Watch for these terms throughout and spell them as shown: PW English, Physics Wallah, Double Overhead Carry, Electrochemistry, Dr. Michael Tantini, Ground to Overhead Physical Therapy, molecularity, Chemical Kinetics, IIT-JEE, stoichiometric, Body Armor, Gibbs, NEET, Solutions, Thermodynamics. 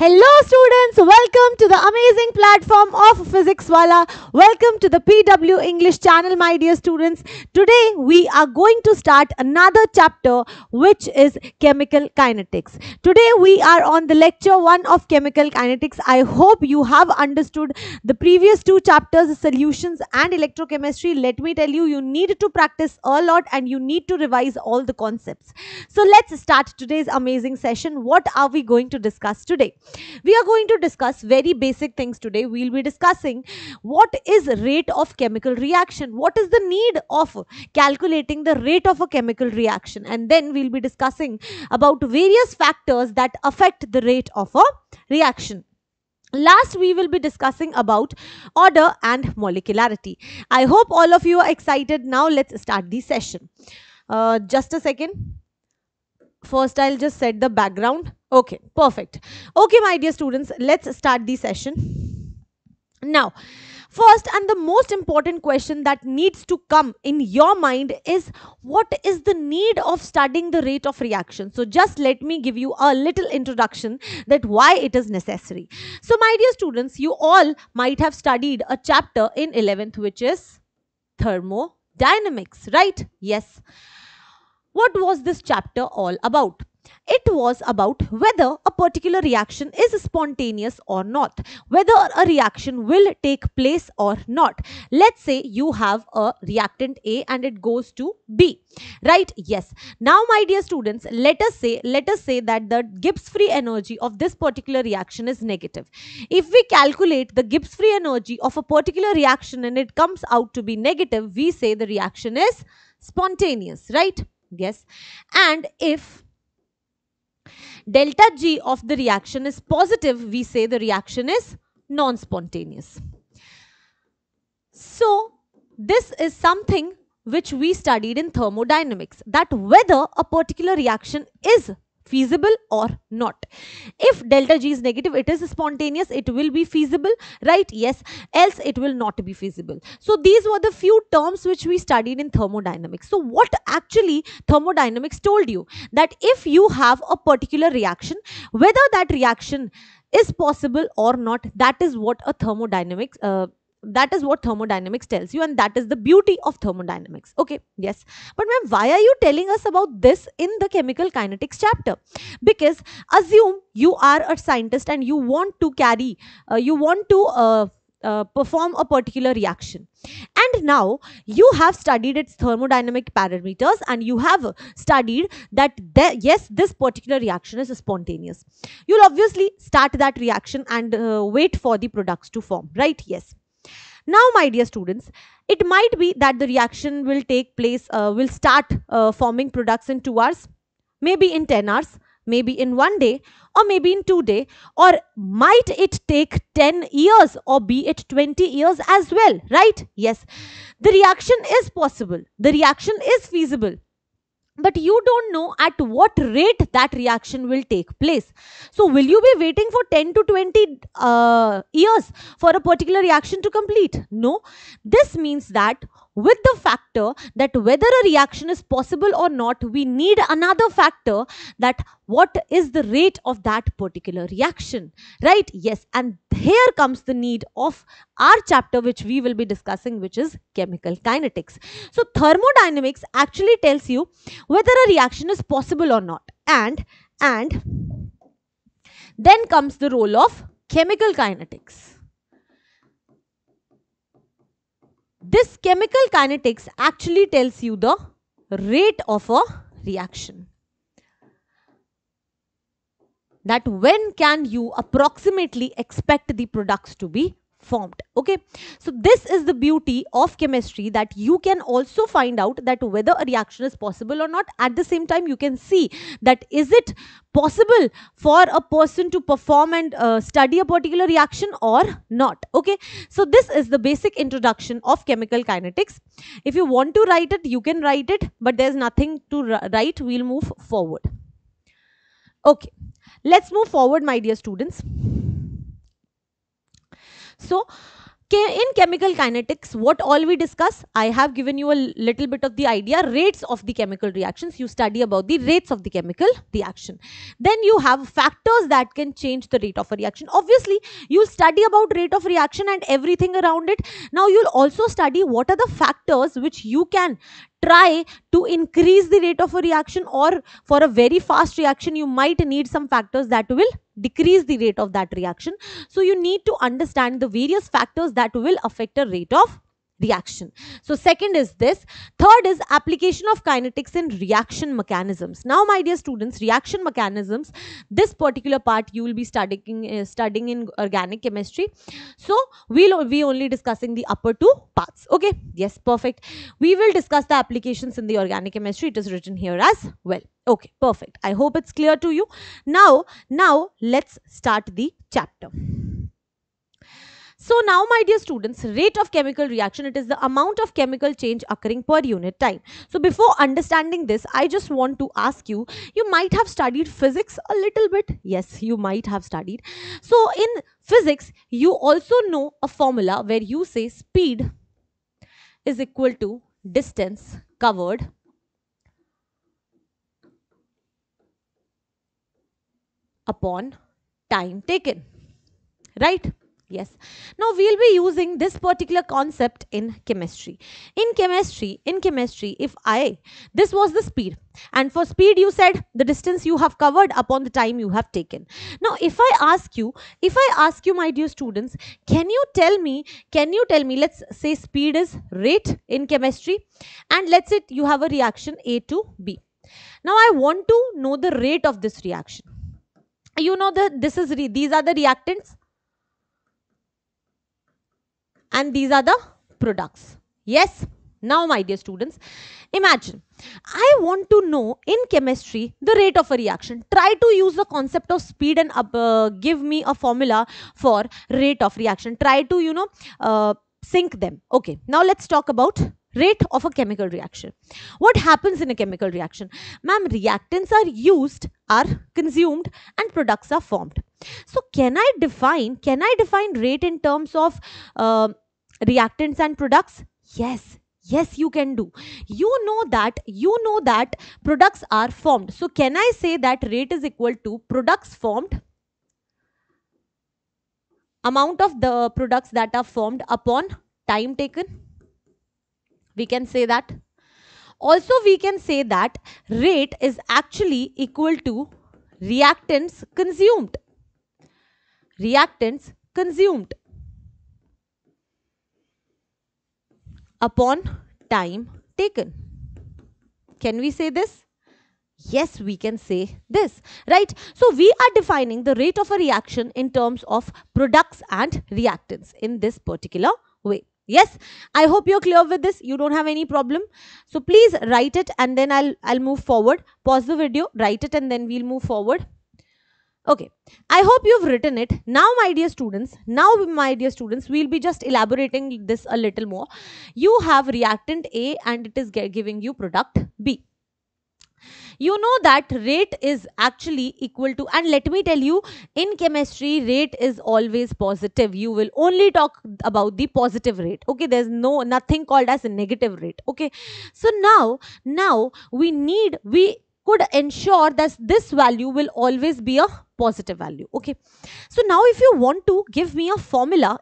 Hello students, welcome to the amazing platform of Physics Wallah. Welcome to the PW English channel, my dear students. Today we are going to start another chapter which is Chemical Kinetics. Today we are on the lecture 1 of Chemical Kinetics. I hope you have understood the previous two chapters, Solutions and Electrochemistry. Let me tell you, you need to practice a lot and you need to revise all the concepts. So let's start today's amazing session. What are we going to discuss today? We are going to discuss very basic things today. We will be discussing what is rate of chemical reaction, what is the need of calculating the rate of a chemical reaction, and then we will be discussing about various factors that affect the rate of a reaction. Last, we will be discussing about order and molecularity. I hope all of you are excited. Now let's start the session. Just a second. First, I'll just set the background. Okay, perfect. Okay, my dear students, let's start the session. Now, first and the most important question that needs to come in your mind is what is the need of studying the rate of reaction. So just let me give you a little introduction that why it is necessary. So my dear students, you all might have studied a chapter in 11th which is thermodynamics, right? Yes. What was this chapter all about? It was about whether a particular reaction is spontaneous or not, whether a reaction will take place or not. Let's say you have a reactant A and it goes to B, right? Yes. Now, my dear students, let us say that the Gibbs free energy of this particular reaction is negative. If we calculate the Gibbs free energy of a particular reaction and it comes out to be negative, we say the reaction is spontaneous, right? Yes. And if delta G of the reaction is positive, we say the reaction is non-spontaneous. So, this is something which we studied in thermodynamics, that whether a particular reaction is feasible or not. If delta G is negative, it is spontaneous, it will be feasible, right? Yes. Else it will not be feasible. So these were the few terms which we studied in thermodynamics. So what actually thermodynamics told you, that if you have a particular reaction, whether that reaction is possible or not, that is what thermodynamics tells you, and that is the beauty of thermodynamics. Okay, yes. But ma'am, why are you telling us about this in the chemical kinetics chapter? Because assume you are a scientist and you want to perform a particular reaction. And now you have studied its thermodynamic parameters and you have studied that yes, this particular reaction is spontaneous. You'll obviously start that reaction and wait for the products to form, right? Yes. Now, my dear students, it might be that the reaction will take place, will start forming products in 2 hours, maybe in 10 hours, maybe in 1 day, or maybe in 2 days, or might it take 10 years or be it 20 years as well, right? Yes. The reaction is possible. The reaction is feasible. But you don't know at what rate that reaction will take place. So, will you be waiting for 10 to 20 years for a particular reaction to complete? No. This means that with the factor that whether a reaction is possible or not, we need another factor, that what is the rate of that particular reaction, right? Yes. And here comes the need of our chapter which we will be discussing, which is chemical kinetics. So thermodynamics actually tells you whether a reaction is possible or not, and then comes the role of chemical kinetics. This chemical kinetics actually tells you the rate of a reaction, that when can you approximately expect the products to be formed. Okay, so this is the beauty of chemistry, that you can also find out that whether a reaction is possible or not. At the same time, you can see that is it possible for a person to perform and study a particular reaction or not. Okay, so this is the basic introduction of chemical kinetics. If you want to write it, you can write it, but there's nothing to write. We'll move forward. Okay, let's move forward, my dear students. So In chemical kinetics, what all we discuss, I have given you a little bit of the idea, rates of the chemical reactions. You study about the rates of the chemical reaction. Then you have factors that can change the rate of a reaction. Obviously, you'll study about rate of reaction and everything around it. Now, you'll also study what are the factors which you can try to increase the rate of a reaction, or for a very fast reaction you might need some factors that will decrease the rate of that reaction. So you need to understand the various factors that will affect a rate of reaction. So second is this. Third is application of kinetics in reaction mechanisms. Now my dear students, reaction mechanisms, this particular part you will be studying in organic chemistry. So we'll be only discussing the upper two parts. Okay, yes, perfect. We will discuss the applications in the organic chemistry. It is written here as well. Okay, perfect. I hope it's clear to you. Now let's start the chapter. So now my dear students, rate of chemical reaction, it is the amount of chemical change occurring per unit time. So before understanding this, I just want to ask you, you might have studied physics a little bit. Yes, you might have studied. So in physics, you also know a formula where you say speed is equal to distance covered upon time taken, right? Yes. Now we'll be using this particular concept in chemistry. In chemistry, if this was the speed, and for speed you said the distance you have covered upon the time you have taken. Now if I ask you my dear students, can you tell me, let's say speed is rate in chemistry, and let's say you have a reaction A to B. Now I want to know the rate of this reaction. You know that these are the reactants, and these are the products. Yes. Now my dear students, imagine I want to know in chemistry the rate of a reaction. Try to use the concept of speed and give me a formula for rate of reaction. Try to sync them. Okay. Now let's talk about rate of a chemical reaction. What happens in a chemical reaction? Ma'am, reactants are used, are consumed, and products are formed. So can I define rate in terms of reactants and products? Yes, you can do. You know that products are formed. So can I say that rate is equal to products formed, amount of the products that are formed upon time taken? We can say that. Also we can say that rate is actually equal to reactants consumed upon time taken. Can we say this? Yes, we can say this, right? So we are defining the rate of a reaction in terms of products and reactants in this particular way. Yes, I hope you're clear with this. You don't have any problem. So please write it, and then I'll move forward. Pause the video, write it, and then we'll move forward. Okay, I hope you've written it. Now, my dear students, we'll be just elaborating this a little more. You have reactant A and it is giving you product B. You know that rate is actually equal to, and let me tell you, in chemistry, rate is always positive. You will only talk about the positive rate. Okay, there's nothing called as a negative rate. Okay, so now we could ensure that this value will always be a positive value. Okay, so now if you want to give me a formula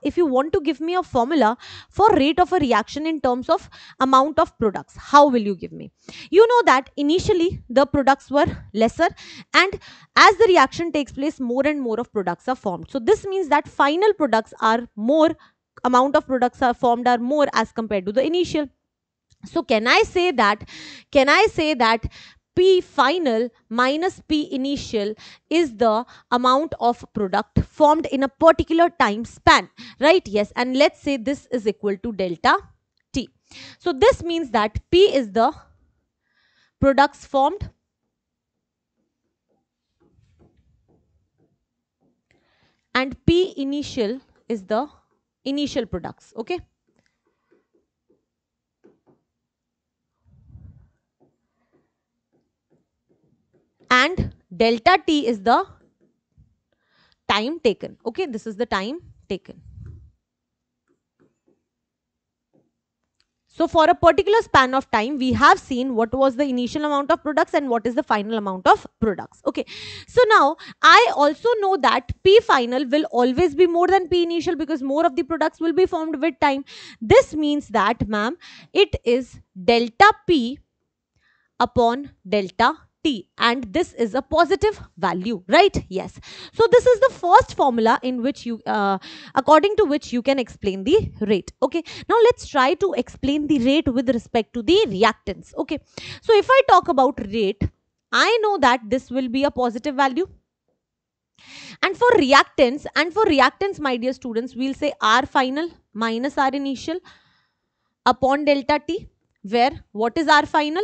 for rate of a reaction in terms of amount of products, how will you give me? You know that initially the products were lesser, and as the reaction takes place, more and more of products are formed. So this means that final products are more, amount of products are formed are more as compared to the initial. So can I say that P final minus P initial is the amount of product formed in a particular time span, right? Yes, and let's say this is equal to delta T. So this means that P is the products formed and P initial is the initial products, okay? And delta T is the time taken. Okay, this is the time taken. So for a particular span of time, we have seen what was the initial amount of products and what is the final amount of products. Okay. So now I also know that P final will always be more than P initial because more of the products will be formed with time. This means that, ma'am, it is delta P upon delta T, and this is a positive value, right? Yes. So this is the first formula in which you, according to which you can explain the rate. Okay. Now let's try to explain the rate with respect to the reactants. Okay. So if I talk about rate, I know that this will be a positive value. And for reactants, my dear students, we'll say R final minus R initial upon delta T, where what is R final?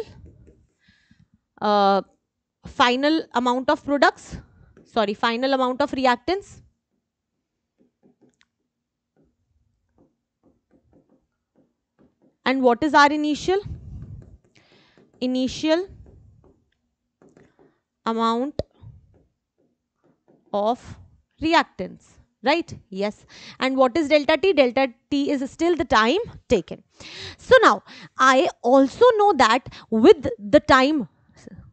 Final amount of products, sorry, final amount of reactants. And what is our initial? Initial amount of reactants, right? Yes. And what is delta T? Delta T is still the time taken. So now I also know that with the time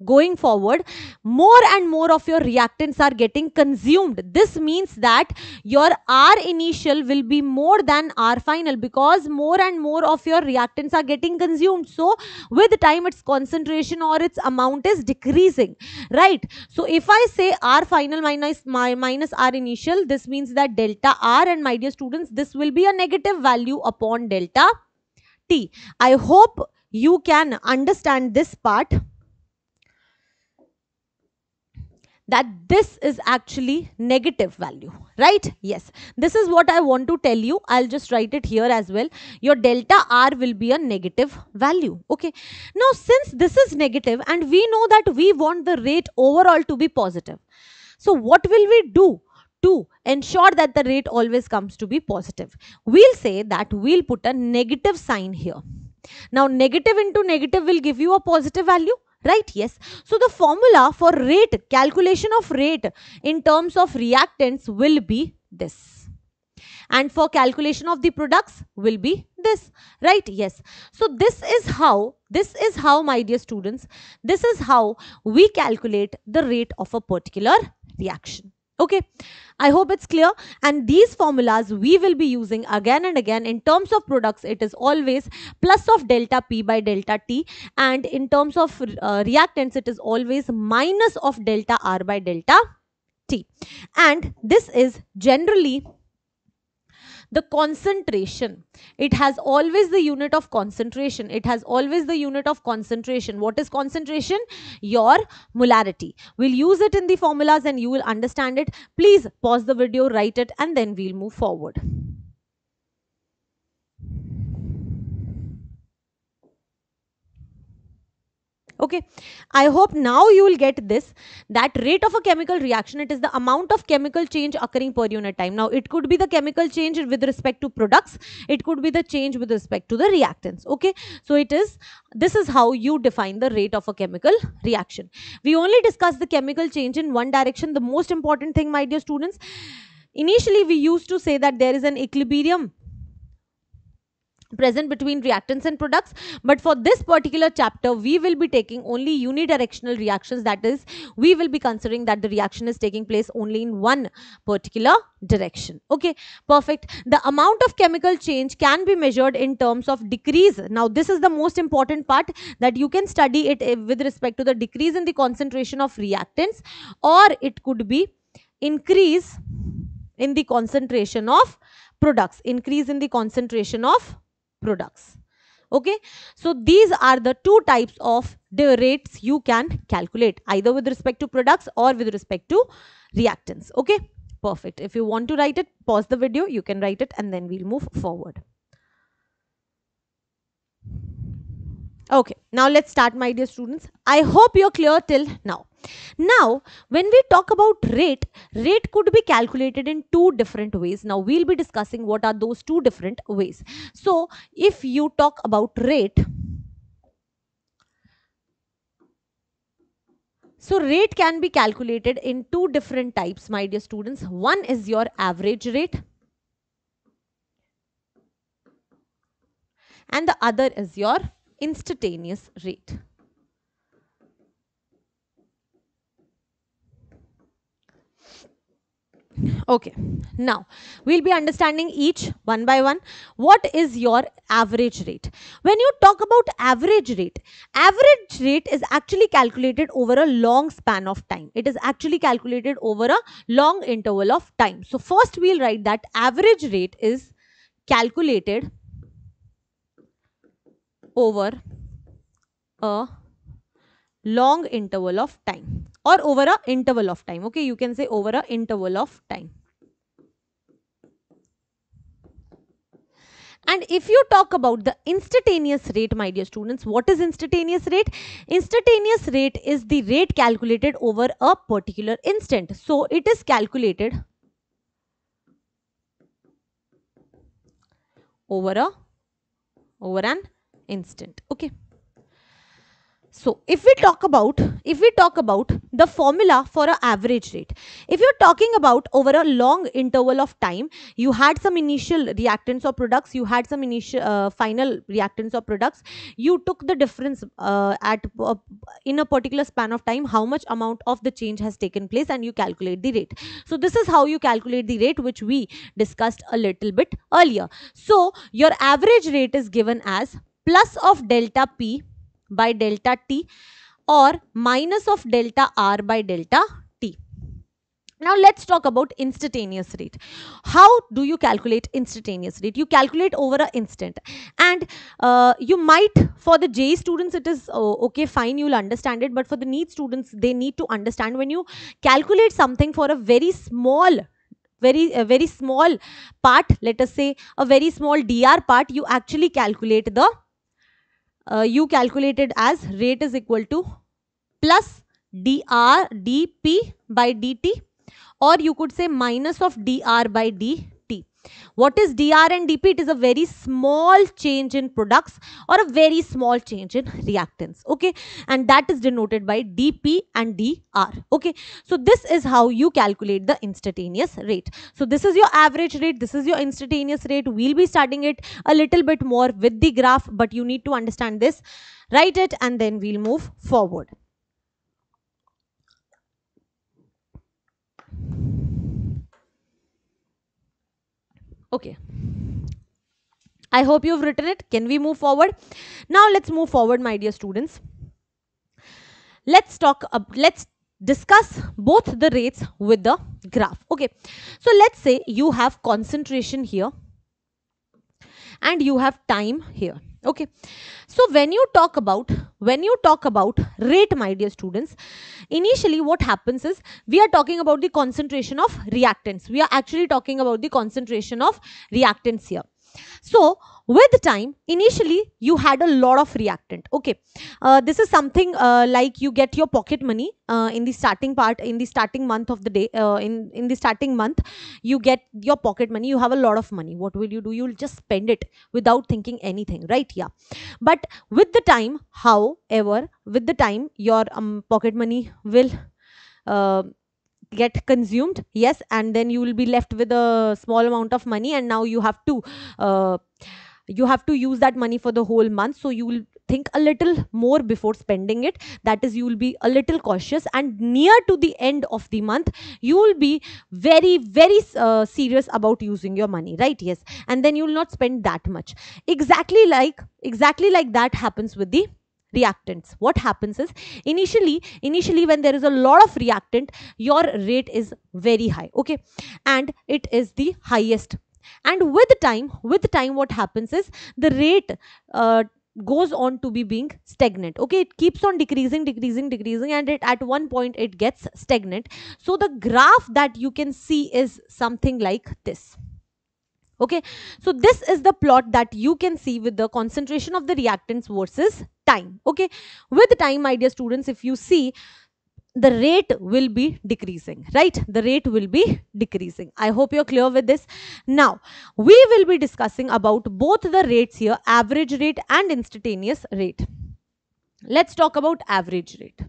going forward, more and more of your reactants are getting consumed. This means that your R initial will be more than R final because more and more of your reactants are getting consumed. So with time, its concentration or its amount is decreasing, right? So if I say R final minus R initial, this means that delta R, and my dear students, this will be a negative value upon delta T. I hope you can understand this part, that this is actually negative value, right? Yes. This is what I want to tell you. I'll just write it here as well. Your delta R will be a negative value. Okay. Now, since this is negative and we know that we want the rate overall to be positive, so what will we do to ensure that the rate always comes to be positive? We'll say that we'll put a negative sign here. Now, negative into negative will give you a positive value, right? Yes. So the formula for rate, calculation of rate in terms of reactants will be this. And for calculation of the products will be this, right? Yes. So this is how, my dear students, this is how we calculate the rate of a particular reaction. Okay, I hope it's clear. And these formulas we will be using again and again. In terms of products, it is always plus of delta P by delta T. And in terms of reactants, it is always minus of delta R by delta T. And this is generally the concentration. It has always the unit of concentration. What is concentration? Your molarity. We'll use it in the formulas and you will understand it. Please pause the video, write it, and then we'll move forward. Okay, I hope now you will get this, that rate of a chemical reaction, it is the amount of chemical change occurring per unit time. Now, it could be the chemical change with respect to products. It could be the change with respect to the reactants. Okay, so this is how you define the rate of a chemical reaction. We only discussed the chemical change in one direction. The most important thing, my dear students, initially we used to say that there is an equilibrium present between reactants and products, but for this particular chapter we will be taking only unidirectional reactions, that is, we will be considering that the reaction is taking place only in one particular direction. Okay, perfect. The amount of chemical change can be measured in terms of decrease. Now this is the most important part, that you can study it with respect to the decrease in the concentration of reactants, or it could be increase in the concentration of products, Okay, so these are the two types of the rates you can calculate, either with respect to products or with respect to reactants. Okay, perfect. If you want to write it, pause the video, you can write it, and then we'll move forward. Okay, now let's start, my dear students. I hope you're clear till now. Now, when we talk about rate could be calculated in two different ways. Now, we'll be discussing what are those two different ways. So, if you talk about rate, so rate can be calculated in two different types, my dear students. One is your average rate. and the other is your instantaneous rate. Okay, now we'll be understanding each one by one. What is your average rate? When you talk about average rate is actually calculated over a long span of time. It is actually calculated over a long interval of time. So first we'll write that average rate is calculated over a long interval of time, or over a interval of time. Okay, you can say over a interval of time. And if you talk about the instantaneous rate, my dear students, what is instantaneous rate? Instantaneous rate is the rate calculated over a particular instant. So it is calculated over an instant. Okay. So if we talk about the formula for an average rate, if you're talking about over a long interval of time, you had some initial reactants or products, you had some initial final reactants or products, you took the difference in a particular span of time, how much amount of the change has taken place, and you calculate the rate. So this is how you calculate the rate, which we discussed a little bit earlier. So your average rate is given as plus of delta P by delta T or minus of delta R by delta T. Now let's talk about instantaneous rate. How do you calculate instantaneous rate? You calculate over an instant, and you might, for the JEE students it is okay, fine, you'll understand it, but for the NEET students, they need to understand when you calculate something for a very small part, let us say a very small DR part, you actually calculate the you calculate it as rate is equal to plus dr dp by dt, or you could say minus of dr by dt. What is dr and dp? It is a very small change in products or a very small change in reactants, okay, and that is denoted by dp and dr, okay. So this is how you calculate the instantaneous rate. So this is your average rate, this is your instantaneous rate. We'll be studying it a little bit more with the graph, but you need to understand this, write it, and then we'll move forward. Okay, I hope you've written it. Can we move forward? Now let's move forward, my dear students. Let's discuss both the rates with the graph. Okay, so let's say you have concentration here and you have time here. Okay, so when you talk about rate, my dear students, initially what happens is we are talking about the concentration of reactants. We are actually talking about the concentration of reactants here. So with time, initially you had a lot of reactant, okay. This is something like you get your pocket money in the starting part, in the starting month of the day, in the starting month you get your pocket money, you have a lot of money. What will you do? You'll just spend it without thinking anything, right? Yeah. But with the time, however, with the time your pocket money will get consumed, yes, and then you will be left with a small amount of money, and now you have to use that money for the whole month. So you will think a little more before spending it, that is, you will be a little cautious, and near to the end of the month you will be very, very serious about using your money, right? Yes, and then you will not spend that much. Exactly like that happens with the reactants. What happens is initially when there is a lot of reactant, your rate is very high, okay, and it is the highest. And with time what happens is the rate goes on to be being stagnant, okay. It keeps on decreasing, and at one point it gets stagnant. So the graph that you can see is something like this. Okay, so this is the plot that you can see with the concentration of the reactants versus time. Okay, with time, my dear students, if you see, the rate will be decreasing, right? The rate will be decreasing. I hope you're clear with this. Now, we will be discussing about both the rates here, average rate and instantaneous rate. Let's talk about average rate.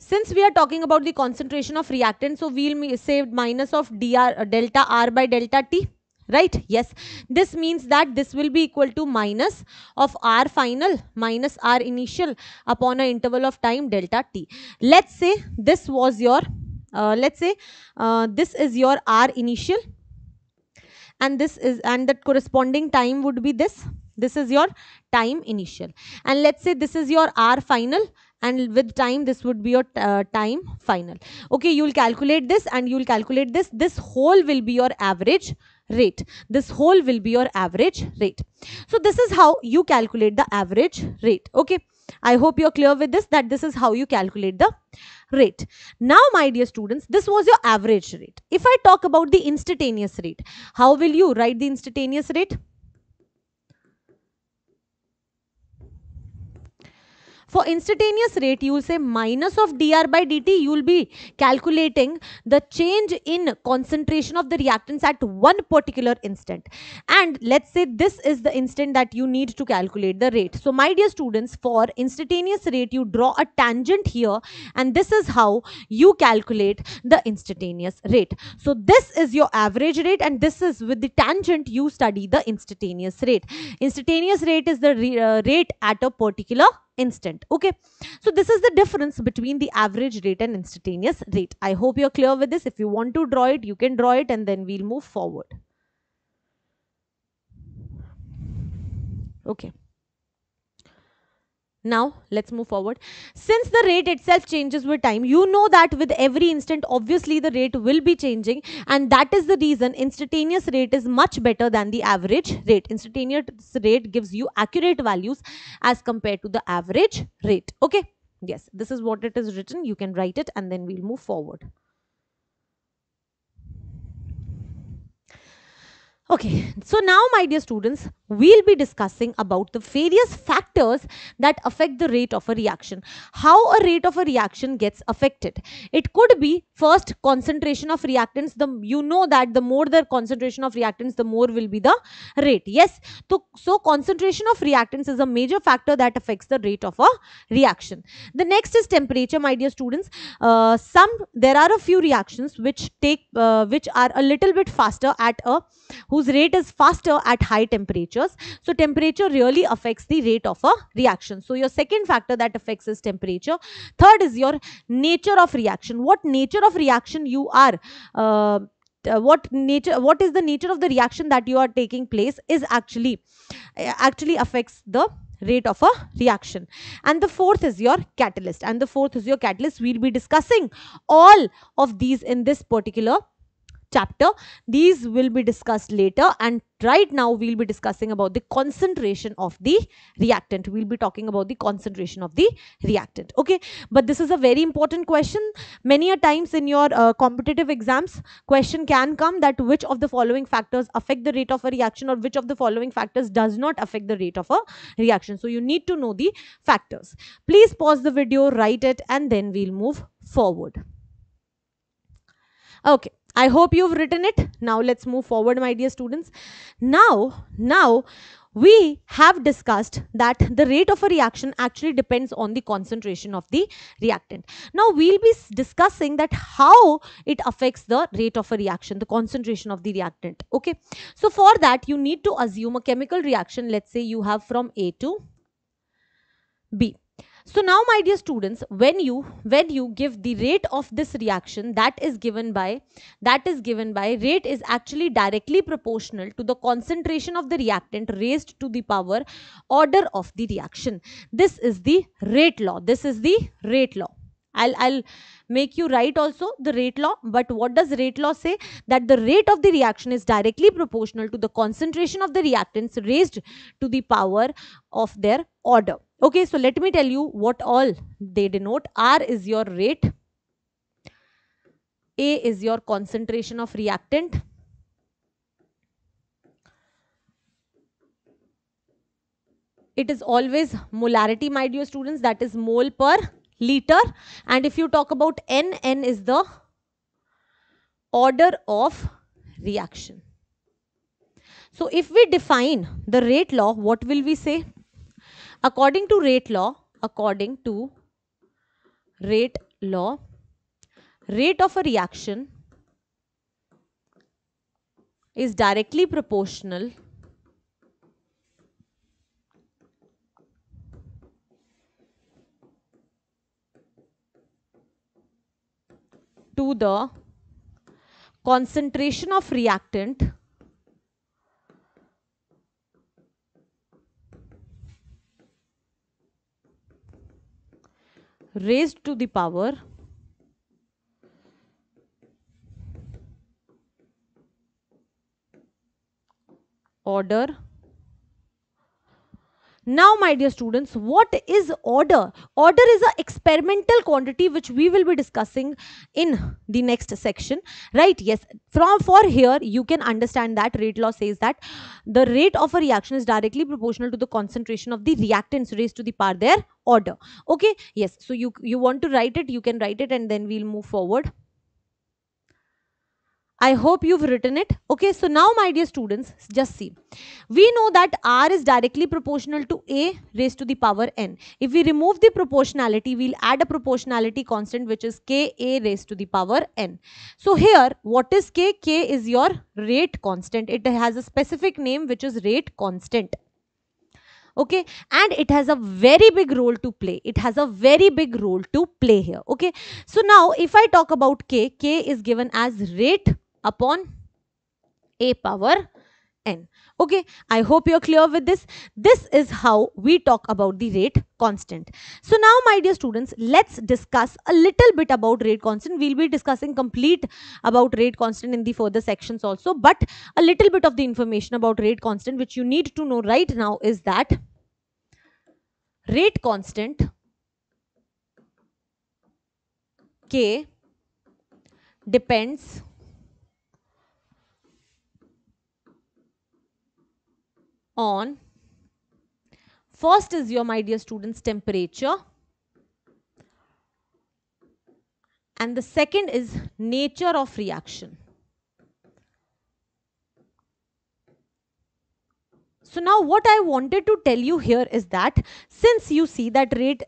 Since we are talking about the concentration of reactants, so we'll say minus of dr delta R by delta T, right? Yes, this means that this will be equal to minus of R final minus R initial upon an interval of time delta t. Let's say this was your this is your R initial, and this is, and that corresponding time would be this. This is your time initial, and let's say this is your R final, and with time this would be your time final. Okay, you will calculate this and you will calculate this. This whole will be your average rate. This whole will be your average rate. So this is how you calculate the average rate. Okay, I hope you are clear with this, that this is how you calculate the rate. Now my dear students, this was your average rate. If I talk about the instantaneous rate, how will you write the instantaneous rate? For instantaneous rate, you will say minus of dr by dt. You will be calculating the change in concentration of the reactants at one particular instant. And let's say this is the instant that you need to calculate the rate. So my dear students, for instantaneous rate, you draw a tangent here, and this is how you calculate the instantaneous rate. So this is your average rate, and this is with the tangent you study the instantaneous rate. Instantaneous rate is the rate at a particular instant. Okay, so this is the difference between the average rate and instantaneous rate. I hope you're clear with this. If you want to draw it, you can draw it, and then we'll move forward. Okay, now let's move forward. Since the rate itself changes with time, you know that with every instant obviously the rate will be changing, and that is the reason instantaneous rate is much better than the average rate. Instantaneous rate gives you accurate values as compared to the average rate. Okay, yes, this is what it is written. You can write it and then we'll move forward. Okay, so now my dear students, we'll be discussing about the various factors that affect the rate of a reaction. How a rate of a reaction gets affected. It could be first concentration of reactants. You know that the more the concentration of reactants, the more will be the rate. Yes, so concentration of reactants is a major factor that affects the rate of a reaction. The next is temperature, my dear students. There are a few reactions which are a little bit faster at a whose rate is faster at high temperatures. So temperature really affects the rate of a reaction. So your second factor that affects is temperature. Third is your nature of reaction. What nature of reaction you are what is the nature of the reaction that you are taking place is actually affects the rate of a reaction. And the fourth is your catalyst. We'll be discussing all of these in this particular chapter. These will be discussed later, and right now we'll be discussing about the concentration of the reactant. We'll be talking about the concentration of the reactant. Okay, but this is a very important question. Many a times in your competitive exams, question can come that which of the following factors affect the rate of a reaction, or which of the following factors does not affect the rate of a reaction. So you need to know the factors. Please pause the video, write it, and then we'll move forward. Okay, I hope you've written it. Now let's move forward, my dear students. Now we have discussed that the rate of a reaction actually depends on the concentration of the reactant. Now we'll be discussing that how it affects the rate of a reaction, the concentration of the reactant. Okay, so for that you need to assume a chemical reaction. Let's say you have from A to B. So now my dear students, when you give the rate of this reaction, that is given by rate is actually directly proportional to the concentration of the reactant raised to the power order of the reaction. This is the rate law. I'll make you write also the rate law. But what does rate law say? That the rate of the reaction is directly proportional to the concentration of the reactants raised to the power of their order. Okay, so let me tell you what all they denote. R is your rate, A is your concentration of reactant, it is always molarity, my dear students, that is mole per liter. And if you talk about N, N is the order of reaction. So if we define the rate law, what will we say? According to rate law, rate of a reaction is directly proportional to the concentration of reactant raised to the power order. Now my dear students, what is order? Order is an experimental quantity which we will be discussing in the next section, right? Yes, for here you can understand that rate law says that the rate of a reaction is directly proportional to the concentration of the reactants raised to the power their order. Okay, yes, so you want to write it, you can write it and then we'll move forward. I hope you've written it. Okay, so now my dear students, just see. We know that R is directly proportional to A raised to the power N. If we remove the proportionality, we'll add a proportionality constant which is KA raised to the power N. So here, what is K? K is your rate constant. It has a specific name which is rate constant. Okay, and it has a very big role to play. It has a very big role to play here. Okay, so now if I talk about K, K is given as rate upon A power N. Okay, I hope you're clear with this. This is how we talk about the rate constant. So now my dear students, let's discuss a little bit about rate constant. We'll be discussing complete about rate constant in the further sections also, but a little bit of the information about rate constant which you need to know right now is that rate constant K depends on, first is your, my dear students, temperature, and the second is nature of reaction. So now what I wanted to tell you here is that since you see that rate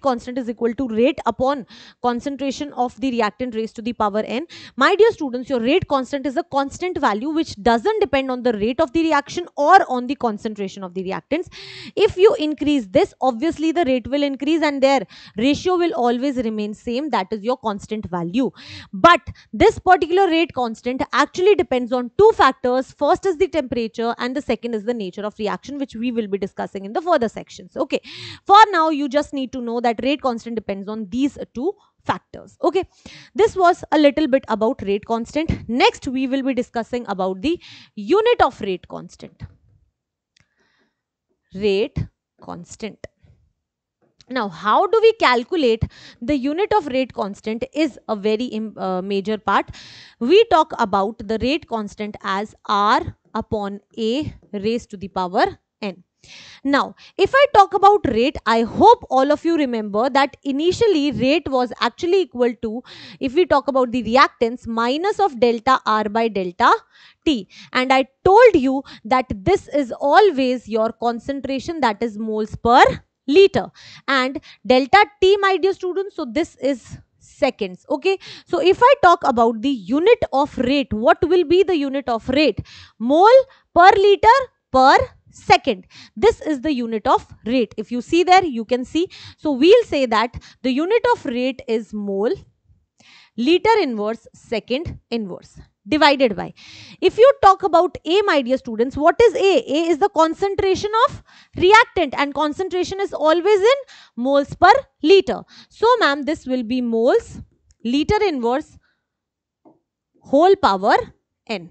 constant is equal to rate upon concentration of the reactant raised to the power N, my dear students, your rate constant is a constant value which doesn't depend on the rate of the reaction or on the concentration of the reactants. If you increase this, obviously the rate will increase and their ratio will always remain same, that is your constant value. But this particular rate constant actually depends on two factors. First is the temperature and the second is the nature of reaction, which we will be discussing in the further sections. Okay, for now you just need to know that rate constant depends on these two factors. Okay, this was a little bit about rate constant. Next we will be discussing about the unit of rate constant. Rate constant. Now, how do we calculate the unit of rate constant is a very major part. We talk about the rate constant as R upon A raised to the power N. Now, if I talk about rate, I hope all of you remember that initially rate was actually equal to, if we talk about the reactants, minus of delta R by delta T. And I told you that this is always your concentration, that is moles per liter, and delta T, my dear students, so this is seconds. Okay, so if I talk about the unit of rate, what will be the unit of rate? Mole per liter per second. This is the unit of rate. If you see there, you can see. So we'll say that the unit of rate is mole, liter inverse, second inverse, divided by. If you talk about A, my dear students, what is A? A is the concentration of reactant, and concentration is always in moles per liter. So ma'am, this will be moles, liter inverse, whole power N.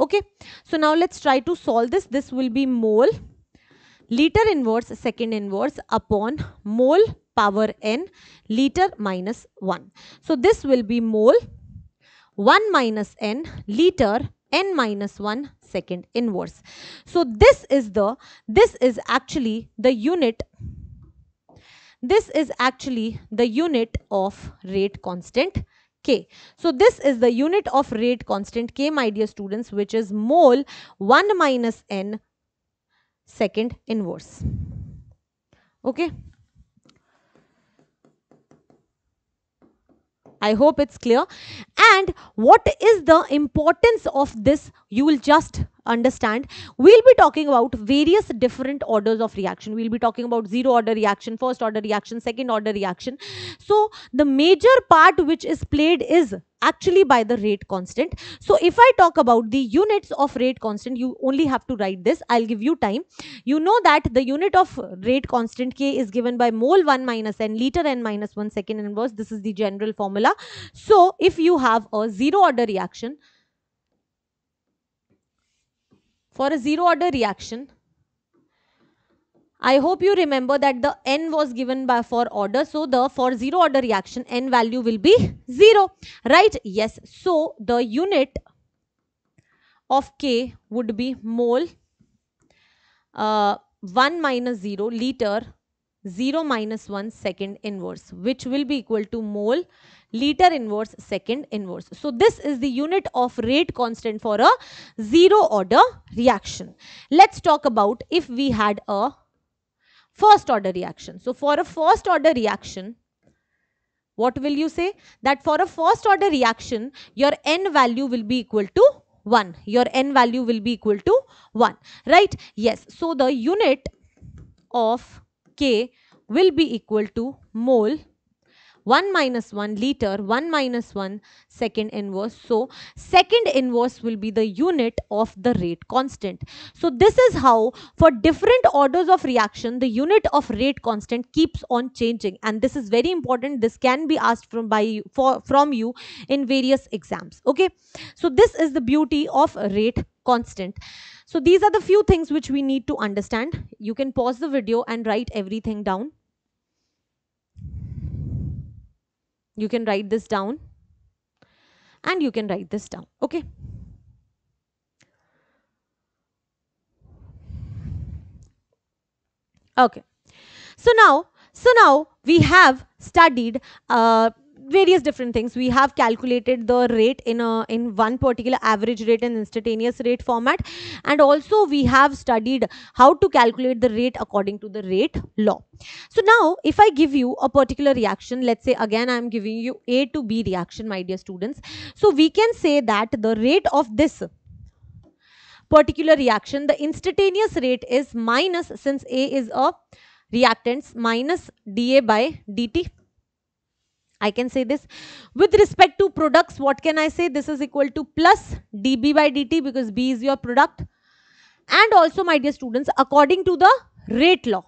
Okay. So now let's try to solve this. This will be mole, liter inverse, second inverse upon mole power N, liter minus 1. So this will be mole 1 minus N, liter N minus 1, second inverse. So this is actually the unit, this is actually the unit of rate constant K. So this is the unit of rate constant K, my dear students, which is mole 1 minus N, second inverse. Okay. I hope it's clear. And what is the importance of this, you will just understand. We'll be talking about various different orders of reaction. We'll be talking about zero order reaction, first order reaction, second order reaction. So the major part which is played is actually by the rate constant. So if I talk about the units of rate constant, you only have to write this. I'll give you time. You know that the unit of rate constant K is given by mole 1 minus n, liter n minus 1 second inverse. This is the general formula. So if you have a zero order reaction, for a zero order reaction, I hope you remember that the n was given by for order. So the for zero order reaction, n value will be 0, right? Yes. So the unit of K would be mole 1 minus 0, liter 0 minus 1 second inverse, which will be equal to mole liter inverse second inverse. So this is the unit of rate constant for a zero order reaction. Let's talk about if we had a first order reaction. So for a first order reaction, what will you say? That for a first order reaction, your n value will be equal to 1. Your n value will be equal to 1, right? Yes. So the unit of K will be equal to mole 1 minus 1 liter 1 minus 1 second inverse. So second inverse will be the unit of the rate constant. So this is how for different orders of reaction the unit of rate constant keeps on changing, and this is very important. This can be asked from you in various exams. Okay, so this is the beauty of rate constant. So these are the few things which we need to understand. You can pause the video and write everything down. You can write this down and you can write this down. Okay. Okay. So now we have studied various different things. We have calculated the rate in one particular average rate and instantaneous rate format, and also we have studied how to calculate the rate according to the rate law. So now if I give you a particular reaction, let's say again I am giving you A to B reaction, my dear students. So we can say that the rate of this particular reaction, the instantaneous rate is minus, since A is a reactants, minus dA by dt. I can say this. With respect to products, what can I say? This is equal to plus dB by dt, because B is your product. And also, my dear students, according to the rate law.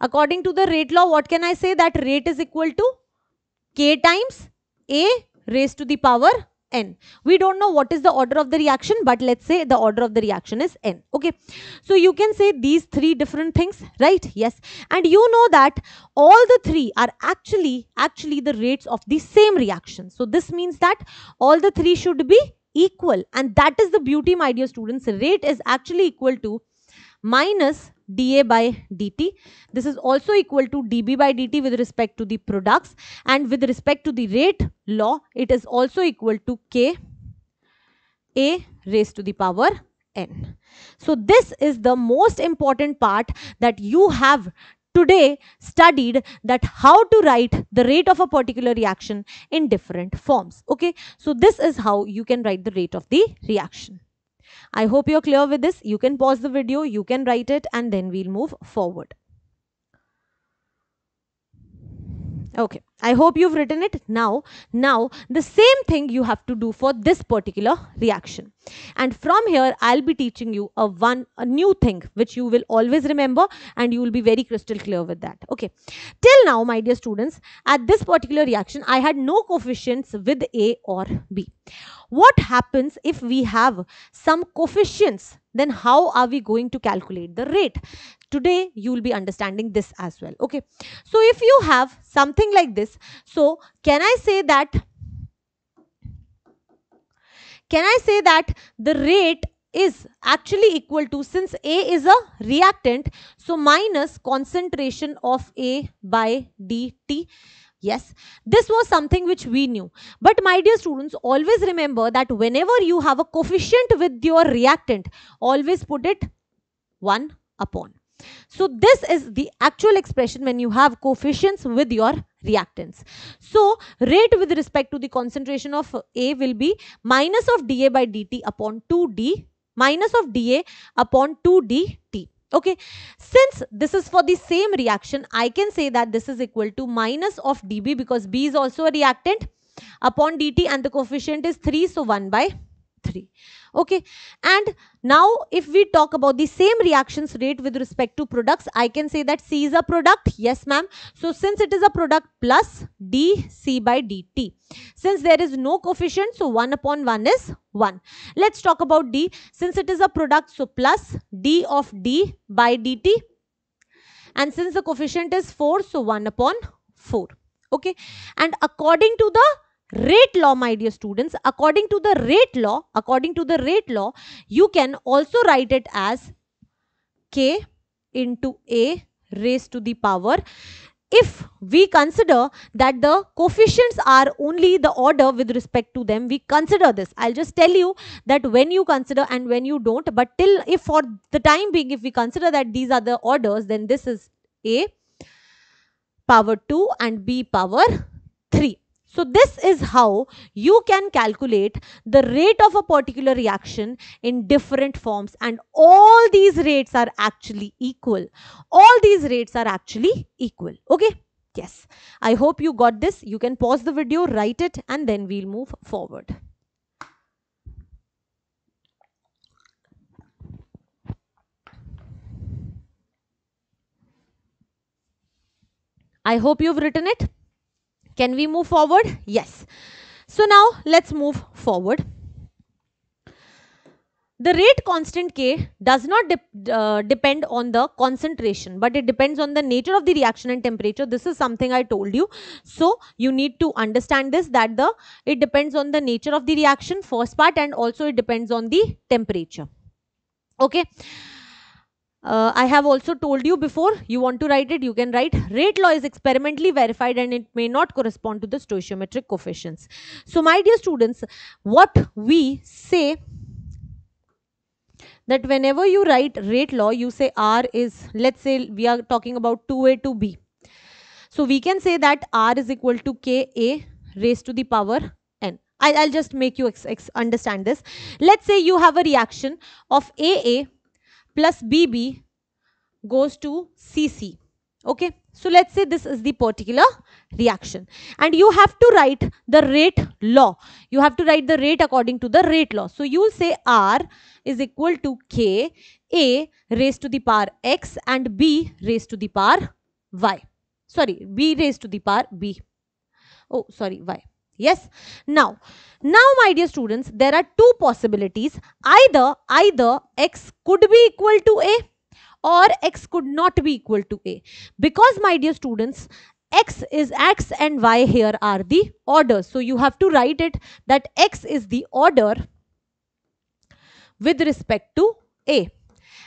According to the rate law, what can I say? That rate is equal to K times A raised to the power n. We don't know what is the order of the reaction, but let's say the order of the reaction is n. Okay. So you can say these three different things, right? Yes. And you know that all the three are actually the rates of the same reaction. So this means that all the three should be equal. And that is the beauty, my dear students. Rate is actually equal to minus dA by dt. This is also equal to dB by dt with respect to the products, and with respect to the rate law, it is also equal to K A raised to the power n. So this is the most important part that you have today studied, that how to write the rate of a particular reaction in different forms. Okay, so this is how you can write the rate of the reaction. I hope you're clear with this. You can pause the video, you can write it, and then we'll move forward. Okay, I hope you've written it. Now the same thing you have to do for this particular reaction. And from here, I'll be teaching you a new thing which you will always remember, and you will be very crystal clear with that. Okay, till now, my dear students, at this particular reaction, I had no coefficients with A or B. What happens if we have some coefficients? Then how are we going to calculate the rate? Today, you will be understanding this as well. Okay, so if you have something like this, so can I say that the rate is actually equal to, since A is a reactant, so minus concentration of A by dt. Yes, this was something which we knew. But my dear students, always remember that whenever you have a coefficient with your reactant, always put it 1 upon. So this is the actual expression when you have coefficients with your reactants. So rate with respect to the concentration of A will be minus of dA by dt upon 2D, minus of dA upon 2dt. Okay, since this is for the same reaction, I can say that this is equal to minus of dB, because B is also a reactant, upon dt, and the coefficient is 3, so 1/3. Okay, and now if we talk about the same reactions rate with respect to products, I can say that C is a product. Yes ma'am. So since it is a product, plus dC by dt. Since there is no coefficient, so 1 upon 1 is 1. Let's talk about D. Since it is a product, so plus d of d by dt, and since the coefficient is 4, so 1 upon 4. Okay, and according to the rate law, my dear students, according to the rate law, you can also write it as K into A raised to the power, if we consider that the coefficients are only the order with respect to them. We consider this, I'll just tell you that when you consider and when you don't, but till, if for the time being, if we consider that these are the orders, then this is A power 2 and B power 3. So this is how you can calculate the rate of a particular reaction in different forms, and all these rates are actually equal. Okay. Yes. I hope you got this. You can pause the video, write it, and then we'll move forward. I hope you've written it. Can we move forward? Yes. So now let's move forward. The rate constant K does not depend on the concentration, but it depends on the nature of the reaction and temperature. This is something I told you. So you need to understand this, that it depends on the nature of the reaction, first part, and also it depends on the temperature. Okay. I have also told you before, you want to write it, you can write rate law is experimentally verified and it may not correspond to the stoichiometric coefficients. So my dear students, what we say that whenever you write rate law, you say R is, let's say we are talking about 2A to B. So we can say that R is equal to KA raised to the power N. I'll just make you understand this. Let's say you have a reaction of AA plus BB goes to CC. Okay. So let's say this is the particular reaction, and you have to write the rate law. You have to write the rate according to the rate law. So you will say R is equal to K A raised to the power X and B raised to the power Y. Sorry, B raised to the power B. Oh, sorry, Y. Yes. Now my dear students, there are two possibilities. Either X could be equal to A or X could not be equal to A. Because my dear students, X and Y here are the orders. So you have to write it that X is the order with respect to A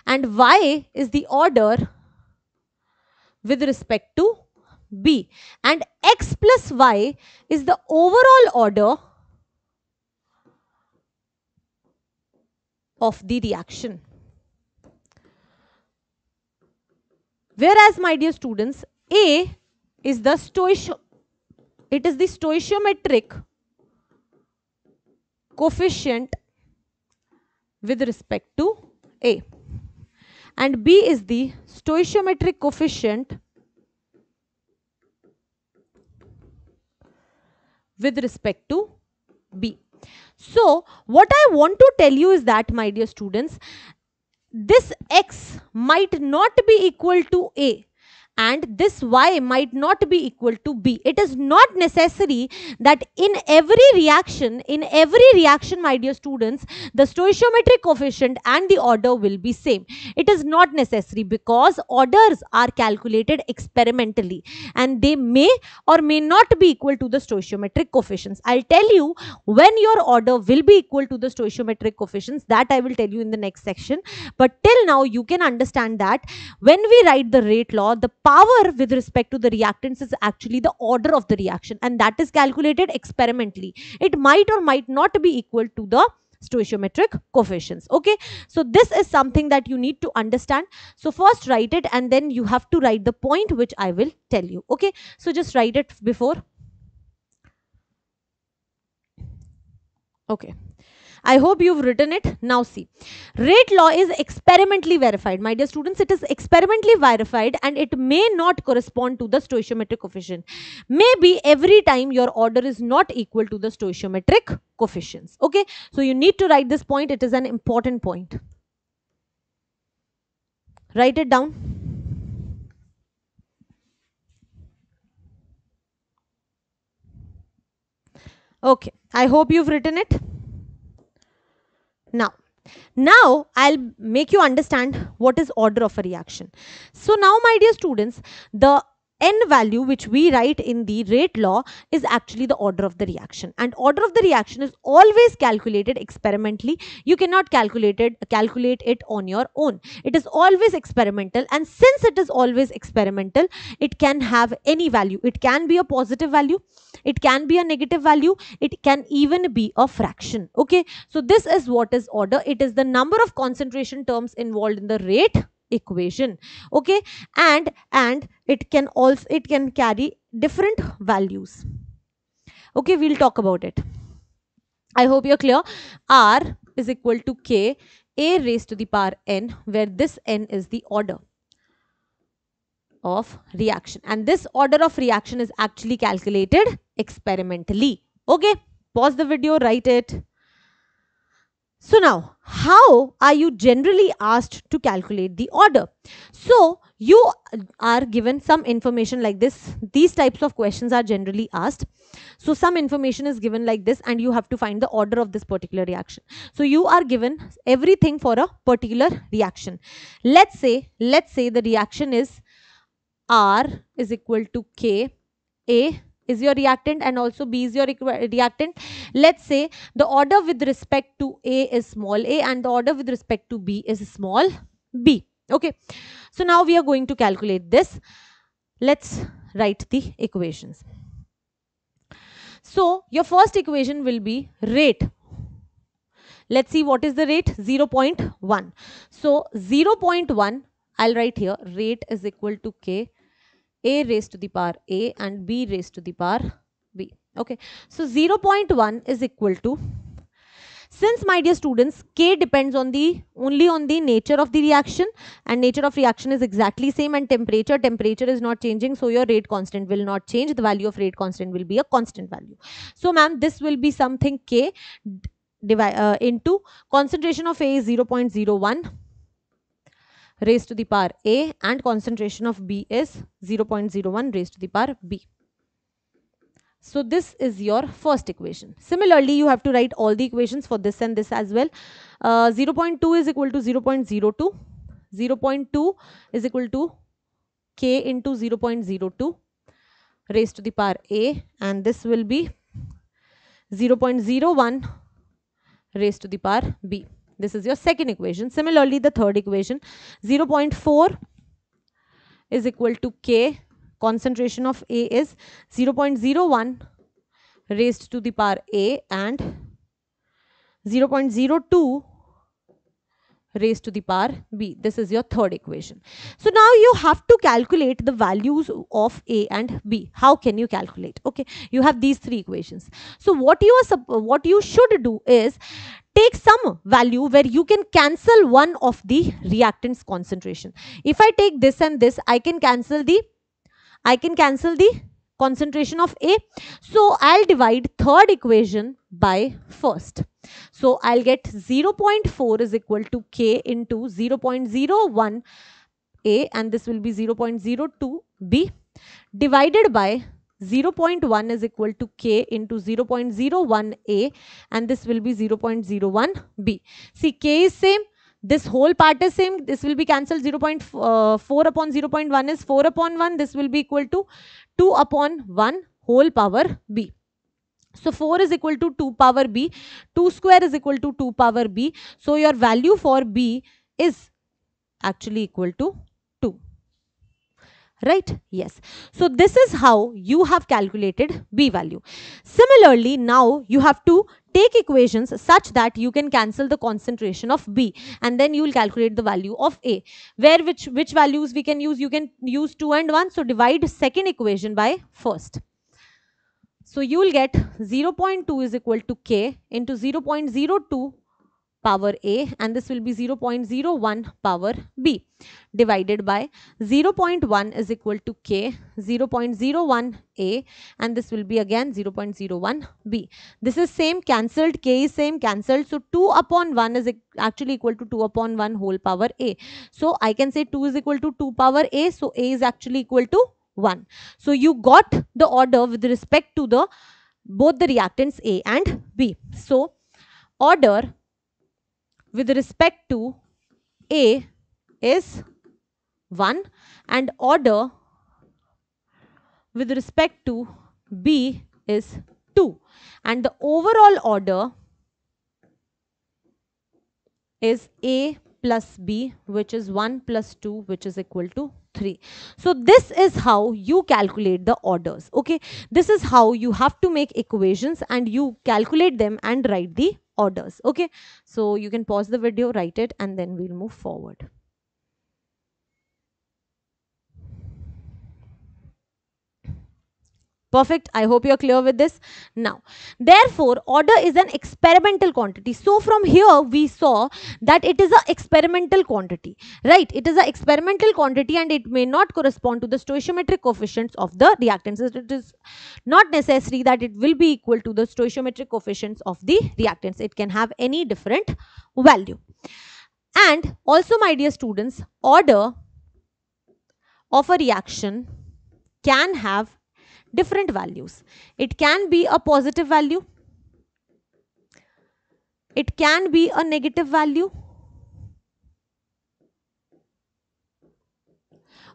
and Y is the order with respect to B, and X plus Y is the overall order of the reaction. Whereas my dear students, A is the stoichiometric coefficient with respect to A, and B is the stoichiometric coefficient with respect to B. So what I want to tell you is that, my dear students, this X might not be equal to A and this Y might not be equal to B. It is not necessary that in every reaction, my dear students, the stoichiometric coefficient and the order will be same. It is not necessary, because orders are calculated experimentally and they may or may not be equal to the stoichiometric coefficients. I'll tell you when your order will be equal to the stoichiometric coefficients, that I will tell you in the next section. But till now, you can understand that when we write the rate law, the power with respect to the reactants is actually the order of the reaction, and that is calculated experimentally. It might or might not be equal to the stoichiometric coefficients. Okay, so this is something that you need to understand. So first write it and then you have to write the point which I will tell you. Okay, so just write it before. Okay, I hope you've written it. Now see, rate law is experimentally verified. My dear students, it is experimentally verified and it may not correspond to the stoichiometric coefficient. Maybe every time your order is not equal to the stoichiometric coefficients. Okay, so you need to write this point. It is an important point. Write it down. Okay, I hope you've written it. Now I'll make you understand what is order of a reaction. So now, my dear students, the N value which we write in the rate law is actually the order of the reaction, and order of the reaction is always calculated experimentally. You cannot calculate it on your own. It is always experimental, and since it is always experimental, it can have any value. It can be a positive value, it can be a negative value, it can even be a fraction. Okay, so this is what is order. It is the number of concentration terms involved in the rate equation. Okay, and it can carry different values. Okay, we'll talk about it. I hope you're clear. R is equal to K A raised to the power N, where this N is the order of reaction, and this order of reaction is actually calculated experimentally. Okay, pause the video, write it. So now, how are you generally asked to calculate the order? So you are given some information like this. These types of questions are generally asked. So some information is given like this and you have to find the order of this particular reaction. So you are given everything for a particular reaction. Let's say the reaction is R is equal to K, A is your reactant and also B is your reactant. Let's say the order with respect to A is small a and the order with respect to B is small b. Okay, so now we are going to calculate this. Let's write the equations. So your first equation will be rate. Let's see what is the rate. 0.1. So 0.1 I'll write here. Rate is equal to K A raised to the power A and B raised to the power B. Okay, so 0.1 is equal to, since my dear students, K depends on the only on the nature of the reaction, and nature of reaction is exactly same, and temperature is not changing, so your rate constant will not change. The value of rate constant will be a constant value. So ma'am, this will be something K into concentration of A is 0.01 raised to the power A and concentration of B is 0.01 raised to the power B. So this is your first equation. Similarly, you have to write all the equations for this and this as well. 0.2 is equal to 0.02. 0.2 is equal to K into 0.02 raised to the power A, and this will be 0.01 raised to the power B. This is your second equation. Similarly, the third equation, 0.4 is equal to K, concentration of A is 0.01 raised to the power A and 0.02 raised to the power B. This is your third equation. So now you have to calculate the values of A and B. How can you calculate? Okay, you have these three equations. So what you should do is take some value where you can cancel one of the reactants concentration. If I take this and this, I can cancel the concentration of A. So I'll divide third equation by first. So I'll get 0.4 is equal to K into 0.01 A and this will be 0.02 B divided by 0.1 is equal to K into 0.01 A and this will be 0.01 B. See, K is same. This whole part is same. This will be cancelled. 0.4 upon 0.1 is 4 upon 1. This will be equal to 2 upon 1 whole power B. So 4 is equal to 2 power B. 2 square is equal to 2 power B. So your value for B is actually equal to 2. Right? Yes. So this is how you have calculated B value. Similarly, now you have to take equations such that you can cancel the concentration of B, and then you will calculate the value of A. Where which values we can use? You can use 2 and 1. So divide second equation by first. So you will get 0.2 is equal to K into 0.02 power A, and this will be 0.01 power B, divided by 0.1 is equal to K, 0.01 A, and this will be again 0.01 B. This is same, cancelled, K is same, cancelled. So 2 upon 1 is actually equal to 2 upon 1 whole power A. So I can say 2 is equal to 2 power A, so A is actually equal to 1. So you got the order with respect to the both the reactants A and B. So order with respect to A is 1, and order with respect to B is 2, and the overall order is A plus B, which is 1 plus 2, which is equal to 3. So this is how you calculate the orders. Okay, this is how you have to make equations and you calculate them and write the orders. Okay, so you can pause the video, write it, and then we'll move forward. Perfect. I hope you are clear with this. Now, therefore, order is an experimental quantity. So from here, we saw that it is an experimental quantity, right? It is an experimental quantity and it may not correspond to the stoichiometric coefficients of the reactants. It is not necessary that it will be equal to the stoichiometric coefficients of the reactants. It can have any different value. And also, my dear students, order of a reaction can have different values. It can be a positive value, it can be a negative value.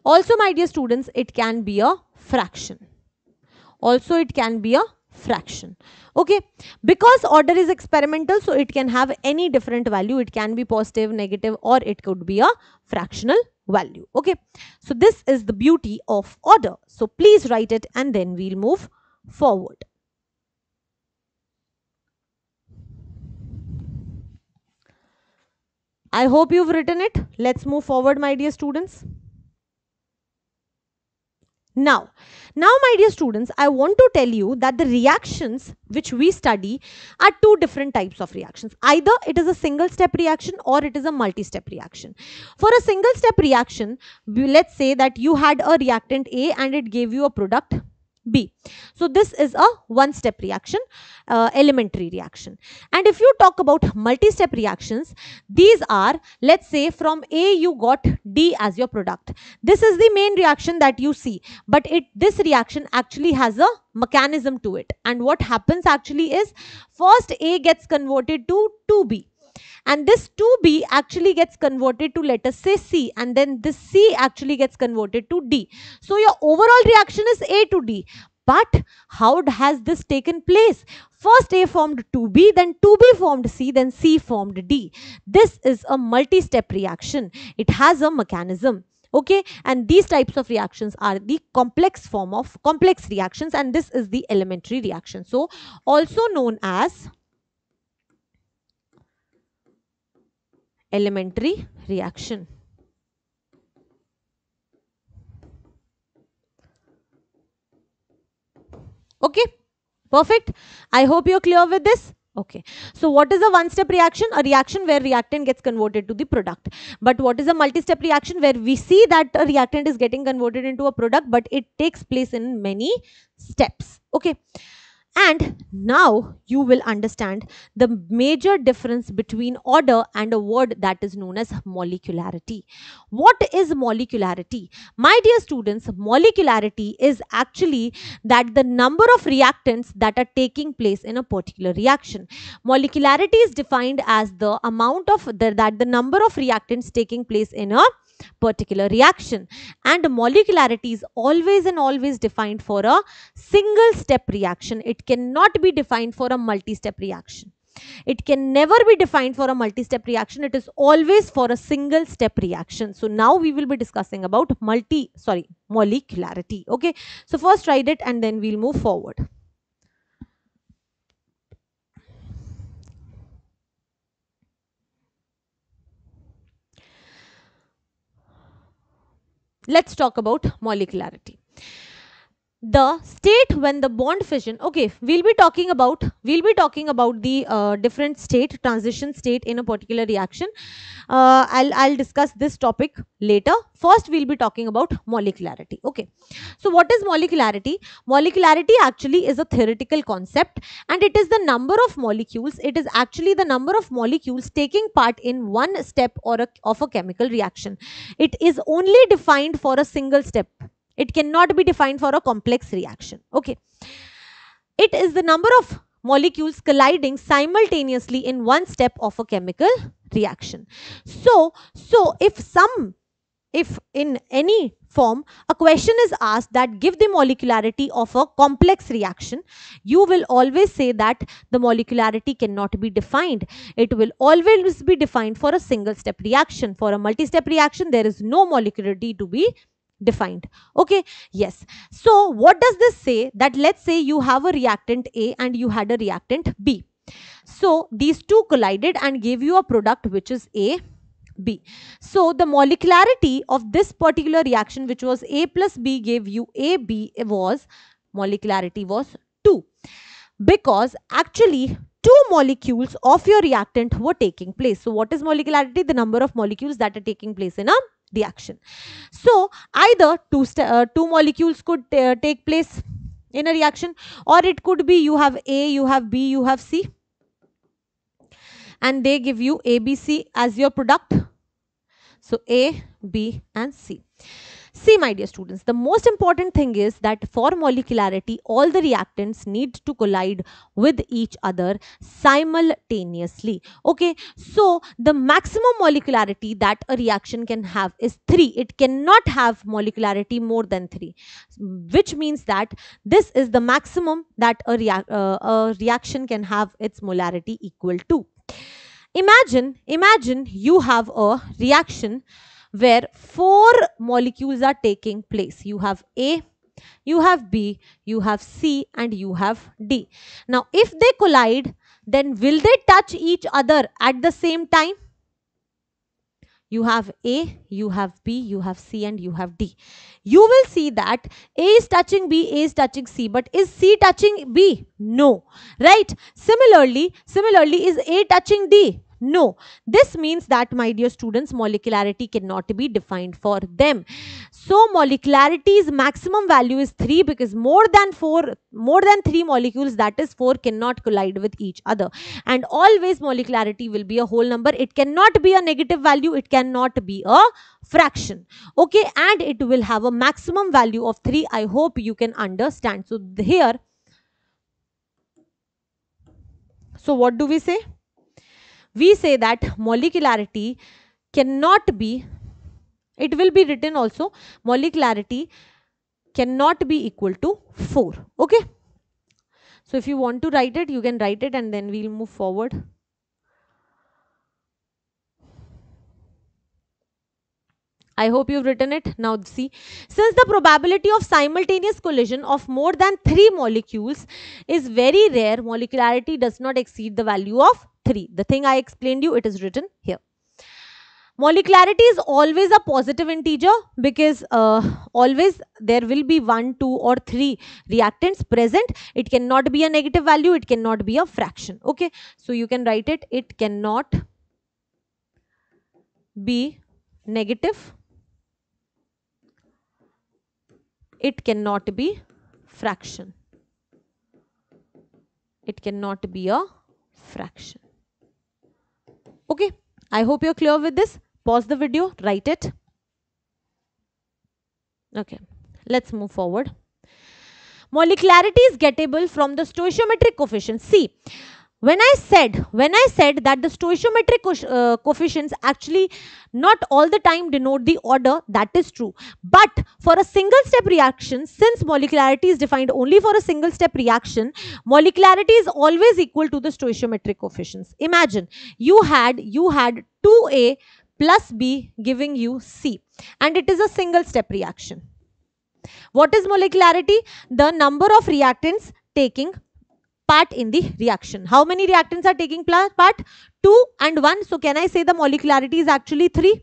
Also, my dear students, it can be a fraction. Also, it can be a fraction. Okay, because order is experimental, so it can have any different value. It can be positive, negative, or it could be a fractional value. Okay, so this is the beauty of order. So please write it and then we'll move forward. I hope you've written it. Let's move forward, my dear students. Now, my dear students, I want to tell you that the reactions which we study are two different types of reactions. Either it is a single step reaction or it is a multi-step reaction. For a single step reaction, let's say that you had a reactant A and it gave you a product B. So this is a one step reaction, elementary reaction. And if you talk about multi-step reactions, these are, let's say from A you got D as your product. This is the main reaction that you see, but this reaction actually has a mechanism to it. And what happens actually is, first A gets converted to 2B. And this 2B actually gets converted to, let us say, C, and then this C actually gets converted to D. So your overall reaction is A to D. But how has this taken place? First A formed 2B, then 2B formed C, then C formed D. This is a multi-step reaction. It has a mechanism. Okay, and these types of reactions are the complex form of complex reactions, and this is the elementary reaction. So also known as elementary reaction. Okay, perfect. I hope you're clear with this. Okay, so what is a one-step reaction? A reaction where reactant gets converted to the product. But what is a multi-step reaction? Where we see that a reactant is getting converted into a product, but it takes place in many steps. Okay. And now you will understand the major difference between order and a word that is known as molecularity. What is molecularity? My dear students, molecularity is actually that the number of reactants that are taking place in a particular reaction. Molecularity is defined as the amount of the number of reactants taking place in a particular reaction, and molecularity is always defined for a single step reaction. It cannot be defined for a multi-step reaction. It can never be defined for a multi-step reaction. It is always for a single step reaction. So now we will be discussing about molecularity. Okay, so first write it and then we'll move forward. let's talk about molecularity. The state when the bond fission, okay, we'll be talking about the different state, transition state in a particular reaction. I'll discuss this topic later. First we'll be talking about molecularity. Okay, so what is molecularity? Molecularity actually is a theoretical concept, and it is the number of molecules, it is actually the number of molecules taking part in one step or of a chemical reaction. It is only defined for a single step. It cannot be defined for a complex reaction. Okay. It is the number of molecules colliding simultaneously in one step of a chemical reaction. So if in any form a question is asked that give the molecularity of a complex reaction, you will always say that the molecularity cannot be defined. It will always be defined for a single step reaction. For a multi-step reaction, there is no molecularity to be defined. Okay, yes. So what does this say? That let's say you have a reactant A and you had a reactant B. So these two collided and gave you a product which is AB. So the molecularity of this particular reaction, which was A plus B gave you AB, molecularity was 2, because actually two molecules of your reactant were taking place. So what is molecularity? The number of molecules that are taking place in a reaction. So either two molecules could take place in a reaction, or it could be you have A, you have B, you have C, and they give you ABC as your product. So A, B and C. See, my dear students, the most important thing is that for molecularity, all the reactants need to collide with each other simultaneously. Okay, so the maximum molecularity that a reaction can have is 3. It cannot have molecularity more than 3, which means that this is the maximum that a reaction can have its molarity equal to. Imagine you have a reaction where 4 molecules are taking place. You have A, you have B, you have C and you have D. Now if they collide, then will they touch each other at the same time? You have A, you have B, you have C and you have D. You will see that A is touching B, A is touching C, but is C touching B? No, right? Similarly, is A touching D? No. This means that, my dear students, molecularity cannot be defined for them. So molecularity's maximum value is 3, because more than 3 molecules, that is 4, cannot collide with each other. And always molecularity will be a whole number. It cannot be a negative value. It cannot be a fraction. Okay, and it will have a maximum value of 3. I hope you can understand. So here, so what do we say? We say that molecularity cannot be, it will be written also, molecularity cannot be equal to 4. Okay. So if you want to write it, you can write it and then we'll move forward. I hope you've written it. Now see, since the probability of simultaneous collision of more than 3 molecules is very rare, molecularity does not exceed the value of 3. The thing I explained you, it is written here. Molecularity is always a positive integer, because always there will be 1, 2 or 3 reactants present. It cannot be a negative value. It cannot be a fraction. Okay. So you can write it. It cannot be negative. It cannot be fraction. It cannot be a fraction. Okay, I hope you're clear with this. Pause the video, write it. Okay, let's move forward. Molecularity is gettable from the stoichiometric coefficient. See, when I said that the stoichiometric coefficients actually not all the time denote the order, that is true. But for a single step reaction, since molecularity is defined only for a single step reaction, molecularity is always equal to the stoichiometric coefficients. Imagine you had 2A plus B giving you C, and it is a single step reaction. What is molecularity? The number of reactants taking part in the reaction. How many reactants are taking part? 2 and 1. So can I say the molecularity is actually 3?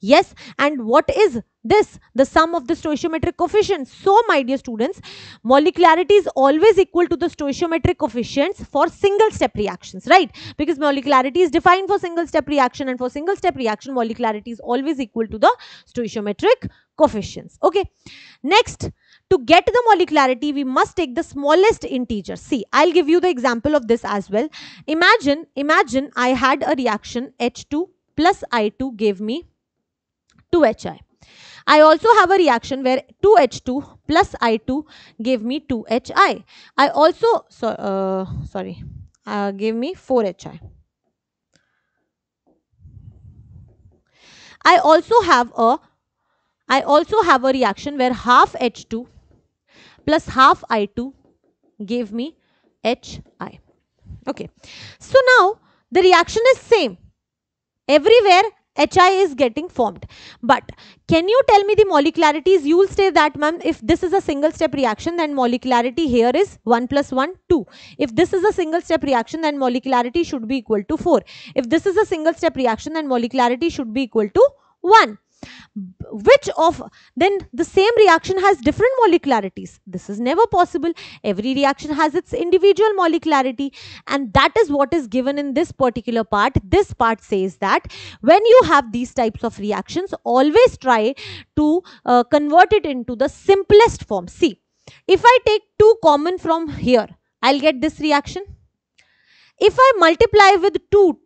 Yes. And what is this, the sum of the stoichiometric coefficients. So my dear students, molecularity is always equal to the stoichiometric coefficients for single step reactions, right? Because molecularity is defined for single step reaction, and for single step reaction molecularity is always equal to the stoichiometric coefficients. Okay, next, to get the molecularity we must take the smallest integer. See, I'll give you the example of this as well. Imagine I had a reaction H2 plus I2 gave me 2HI. I also have a reaction where 2H2 plus I2 gave me 2HI. I also, gave me 4HI. I also have a reaction where half H2 plus half I2 gave me HI. Okay. So now the reaction is same. Everywhere HI is getting formed. But can you tell me the molecularities? You will say that, ma'am, if this is a single step reaction, then molecularity here is 1 plus 1, 2. If this is a single step reaction, then molecularity should be equal to 4. If this is a single step reaction, then molecularity should be equal to 1. Which of, then the same reaction has different molecularities? This is never possible. Every reaction has its individual molecularity, and that is what is given in this particular part. This part says that when you have these types of reactions, always try to convert it into the simplest form. See, if I take 2 common from here, I'll get this reaction. If I multiply with 2,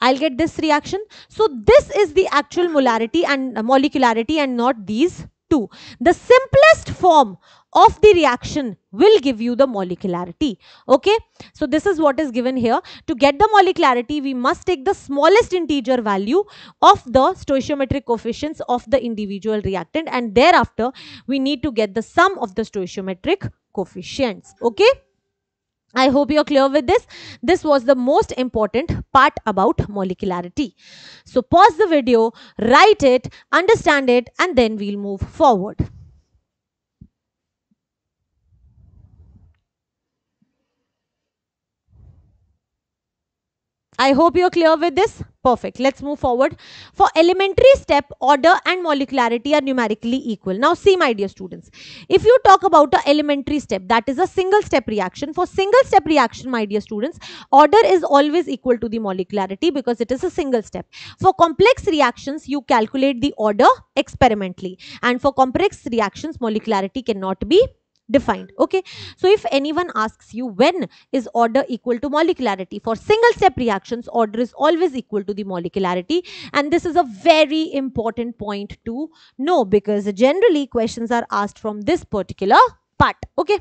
I'll get this reaction. So this is the actual molarity and molecularity, and not these two. The simplest form of the reaction will give you the molecularity. Okay. So this is what is given here. To get the molecularity, we must take the smallest integer value of the stoichiometric coefficients of the individual reactant, and thereafter we need to get the sum of the stoichiometric coefficients. Okay. I hope you are clear with this. This was the most important part about molecularity. So pause the video, write it, understand it, and then we'll move forward. I hope you are clear with this. Perfect. Let's move forward. For elementary step, order and molecularity are numerically equal. Now see my dear students, if you talk about the elementary step, that is a single step reaction. For single step reaction, my dear students, order is always equal to the molecularity because it is a single step. For complex reactions, you calculate the order experimentally, and for complex reactions, molecularity cannot be defined. Okay. So if anyone asks you when is order equal to molecularity, for single step reactions, order is always equal to the molecularity, and this is a very important point to know because generally questions are asked from this particular part. Okay.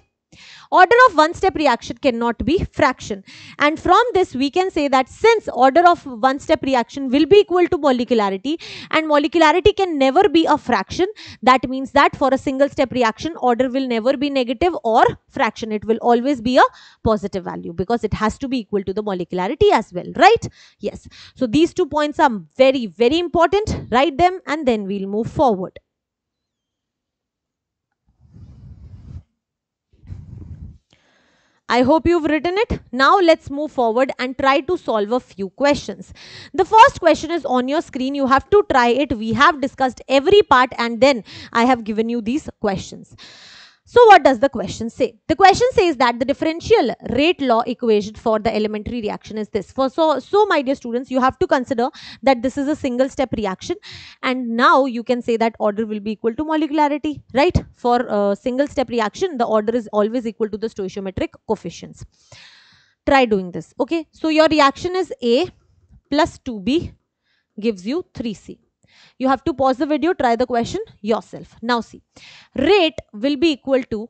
Order of one step reaction cannot be fraction, and from this we can say that since order of one step reaction will be equal to molecularity and molecularity can never be a fraction, that means that for a single step reaction order will never be negative or fraction. It will always be a positive value because it has to be equal to the molecularity as well, right? Yes. So these 2 points are very, very important. Write them and then we'll move forward. I hope you've written it. Now let's move forward and try to solve a few questions. The first question is on your screen. You have to try it. We have discussed every part and then I have given you these questions. So what does the question say? The question says that the differential rate law equation for the elementary reaction is this. So my dear students, you have to consider that this is a single step reaction, and now you can say that order will be equal to molecularity, right? For single step reaction, the order is always equal to the stoichiometric coefficients. Try doing this, okay? So your reaction is A plus 2B gives you 3C. You have to pause the video, try the question yourself. Now see, rate will be equal to,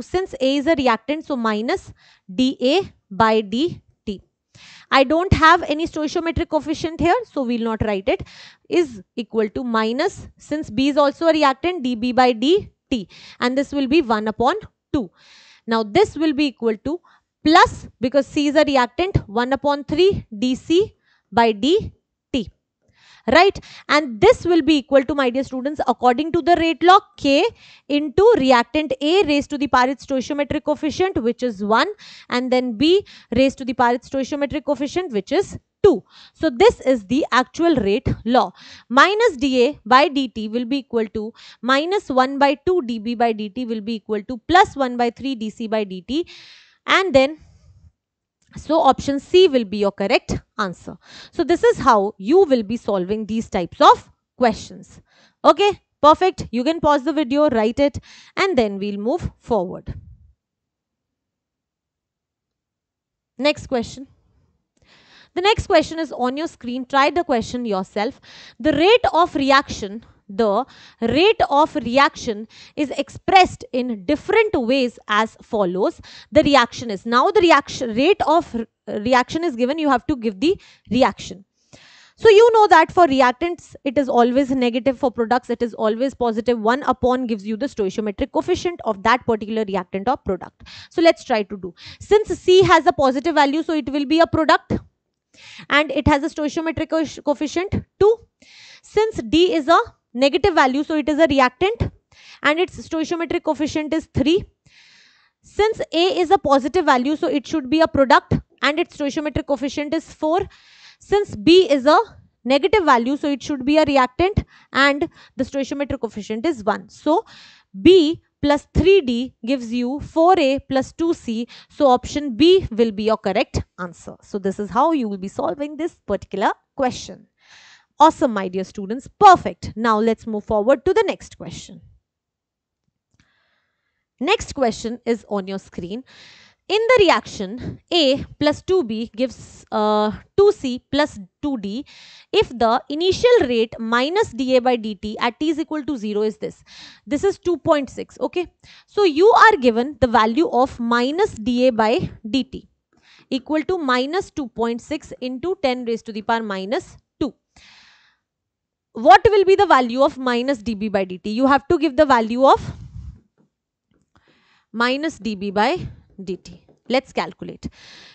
since A is a reactant, so minus dA by dT. I don't have any stoichiometric coefficient here, so we'll not write it. Is equal to minus, since B is also a reactant, dB by dT, and this will be 1 upon 2. Now this will be equal to plus, because C is a reactant, 1 upon 3 dC by dT. Right, and this will be equal to, my dear students, according to the rate law, K into reactant A raised to the power its stoichiometric coefficient, which is 1, and then B raised to the power its stoichiometric coefficient, which is 2. So this is the actual rate law. Minus dA by dt will be equal to minus 1 by 2 dB by dt will be equal to plus 1 by 3 dC by dt, and then so option C will be your correct answer. So this is how you will be solving these types of questions. Okay, perfect. You can pause the video, write it, and then we'll move forward. Next question. The next question is on your screen. Try the question yourself. The rate of reaction is expressed in different ways as follows. The reaction is, now the reaction rate of reaction is given, you have to give the reaction. So you know that for reactants it is always negative, for products it is always positive. 1 upon gives you the stoichiometric coefficient of that particular reactant or product. So let's try to do, since C has a positive value, so it will be a product and it has a stoichiometric coefficient 2. Since D is a negative value, so it is a reactant and its stoichiometric coefficient is 3. Since A is a positive value, so it should be a product and its stoichiometric coefficient is 4. Since B is a negative value, so it should be a reactant and the stoichiometric coefficient is 1. So B plus 3D gives you 4A plus 2C. So option B will be your correct answer. So this is how you will be solving this particular question. Awesome, my dear students. Perfect. Now let's move forward to the next question. Next question is on your screen. In the reaction, A plus 2B gives 2C plus 2D if the initial rate minus dA by dt at t is equal to 0 is this. This is 2.6, okay. So you are given the value of minus dA by dt equal to minus 2.6 into 10 raised to the power minus 2. What will be the value of minus dB by dt? You have to give the value of minus dB by dt. Let's calculate.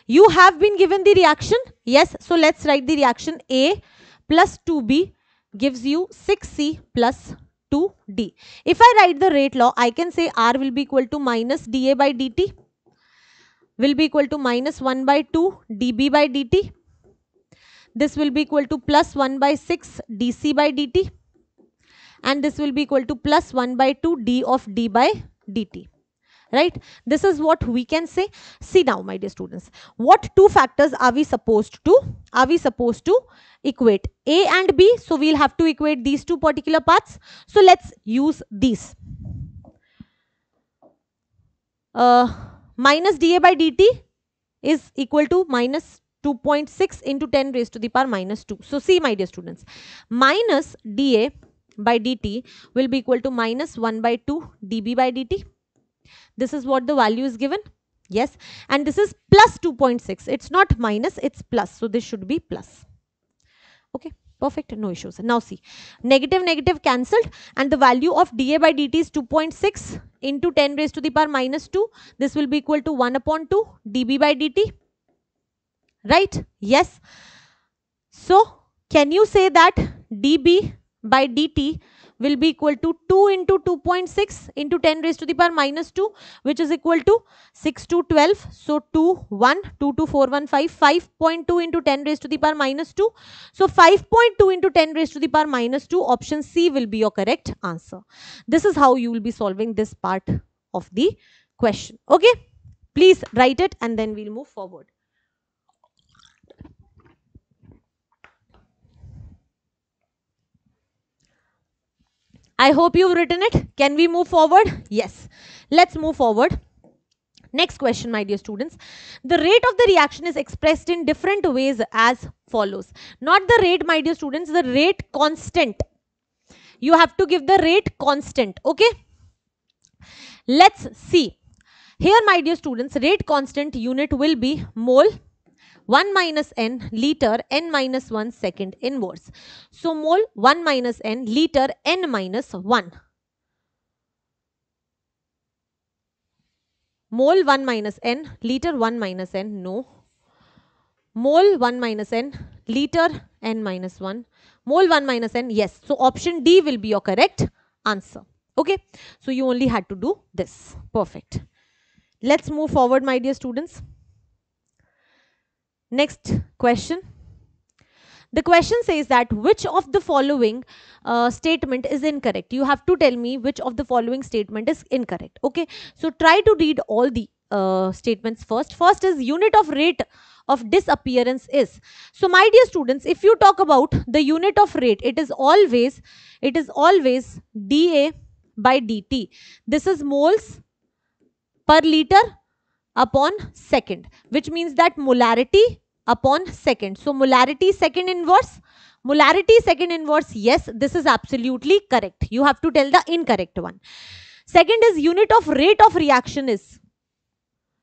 You have been given the reaction, yes. So let's write the reaction. A plus 2b gives you 6c plus 2d. If I write the rate law, I can say R will be equal to minus dA by dt will be equal to minus 1 by 2 dB by dt. This will be equal to plus 1 by 6 dC by dt, and this will be equal to plus 1 by 2 d of d by dt. Right? This is what we can say. See now, my dear students, what two factors are we supposed to equate? A and B. So we'll have to equate these two particular parts. So let's use these. Minus dA by dt is equal to minus 2.6 into 10 raised to the power minus 2. So see, my dear students, minus dA by dt will be equal to minus 1 by 2 dB by dt. This is what the value is given, yes, and this is plus 2.6. It's not minus, it's plus. So this should be plus. Okay, perfect, no issues. Now see, negative negative cancelled, and the value of dA by dt is 2.6 into 10 raised to the power minus 2. This will be equal to 1 upon 2 dB by dt, right? Yes. So can you say that dB by dt will be equal to 2 into 2.6 into 10 raised to the power minus 2, which is equal to 6 to 12. So 5.2 into 10 raised to the power minus 2. So 5.2 into 10 raised to the power minus 2, option C will be your correct answer. This is how you will be solving this part of the question. Okay, please write it and then we'll move forward. I hope you've written it. Can we move forward? Yes. Let's move forward. Next question, my dear students. The rate of the reaction is expressed in different ways as follows. Not the rate, my dear students, the rate constant. You have to give the rate constant, okay? Let's see. Here, my dear students, rate constant unit will be mole, 1 minus n, liter, n minus 1 second inverse. So mole 1 minus n, liter, n minus 1. Mole 1 minus n, liter 1 minus n, no. Mole 1 minus n, liter, n minus 1. Mole 1 minus n, yes. So option D will be your correct answer. Okay. So you only had to do this. Perfect. Let's move forward, my dear students. Next question. The question says that which of the following statement is incorrect. You have to tell me which of the following statement is incorrect. Okay, so try to read all the statements first. First is unit of rate of disappearance is. So my dear students, if you talk about the unit of rate, it is always dA by dt. This is moles per liter upon second, which means that molarity upon second. So molarity second inverse. Molarity second inverse, yes, this is absolutely correct. You have to tell the incorrect one. Second is unit of rate of reaction is.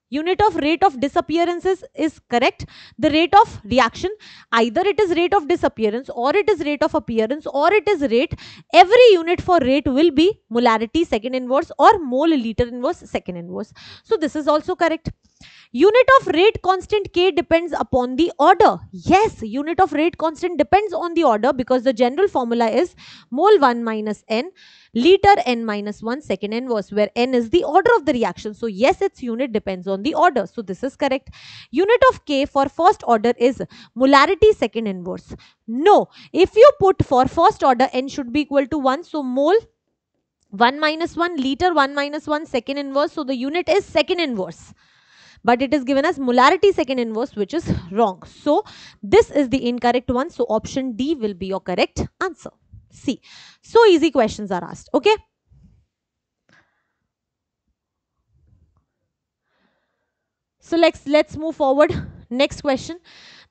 Unit of rate of disappearances is correct. The rate of reaction, either it is rate of disappearance or it is rate of appearance or it is rate. Every unit for rate will be molarity second inverse or mole liter inverse second inverse. So this is also correct. Unit of rate constant K depends upon the order. Yes, unit of rate constant depends on the order because the general formula is mole 1 minus N, liter N minus 1 second inverse, where N is the order of the reaction. So yes, its unit depends on the order. So this is correct. Unit of K for first order is molarity second inverse. No, if you put for first order, N should be equal to 1. So mole 1 minus 1, liter 1 minus 1 second inverse. So the unit is second inverse. But it is given as molarity second inverse, which is wrong. So this is the incorrect one. So option D will be your correct answer. See, so easy questions are asked. Okay. So let's move forward. Next question.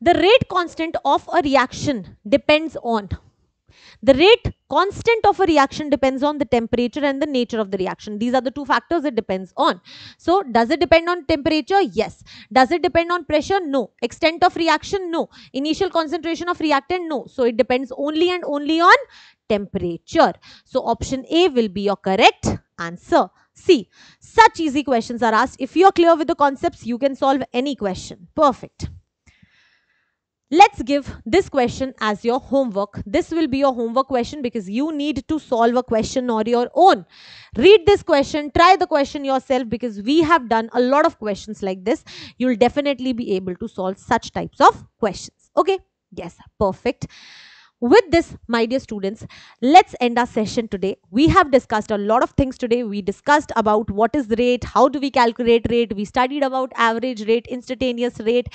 The rate constant of a reaction depends on. The rate constant of a reaction depends on the temperature and the nature of the reaction. These are the two factors it depends on. So, does it depend on temperature? Yes. Does it depend on pressure? No. Extent of reaction? No. Initial concentration of reactant? No. So, it depends only and only on temperature. So, option A will be your correct answer. See, such easy questions are asked. If you are clear with the concepts, you can solve any question. Perfect. Let's give this question as your homework. This will be your homework question because you need to solve a question on your own. Read this question, try the question yourself because we have done a lot of questions like this. You'll definitely be able to solve such types of questions. Okay? Yes, perfect. With this, my dear students, let's end our session today. We have discussed a lot of things today. We discussed about what is rate, how do we calculate rate. We studied about average rate, instantaneous rate.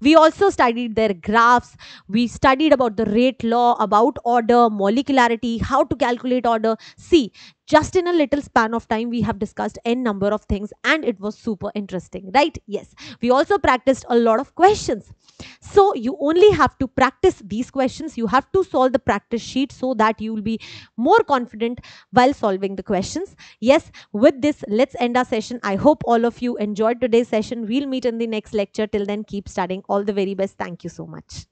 We also studied their graphs. We studied about the rate law, about order, molecularity, how to calculate order. See, just in a little span of time, we have discussed n number of things and it was super interesting, right? Yes. We also practiced a lot of questions. So you only have to practice these questions. You have to solve the practice sheet so that you will be more confident while solving the questions. Yes, with this, let's end our session. I hope all of you enjoyed today's session. We'll meet in the next lecture. Till then, keep studying. All the very best. Thank you so much.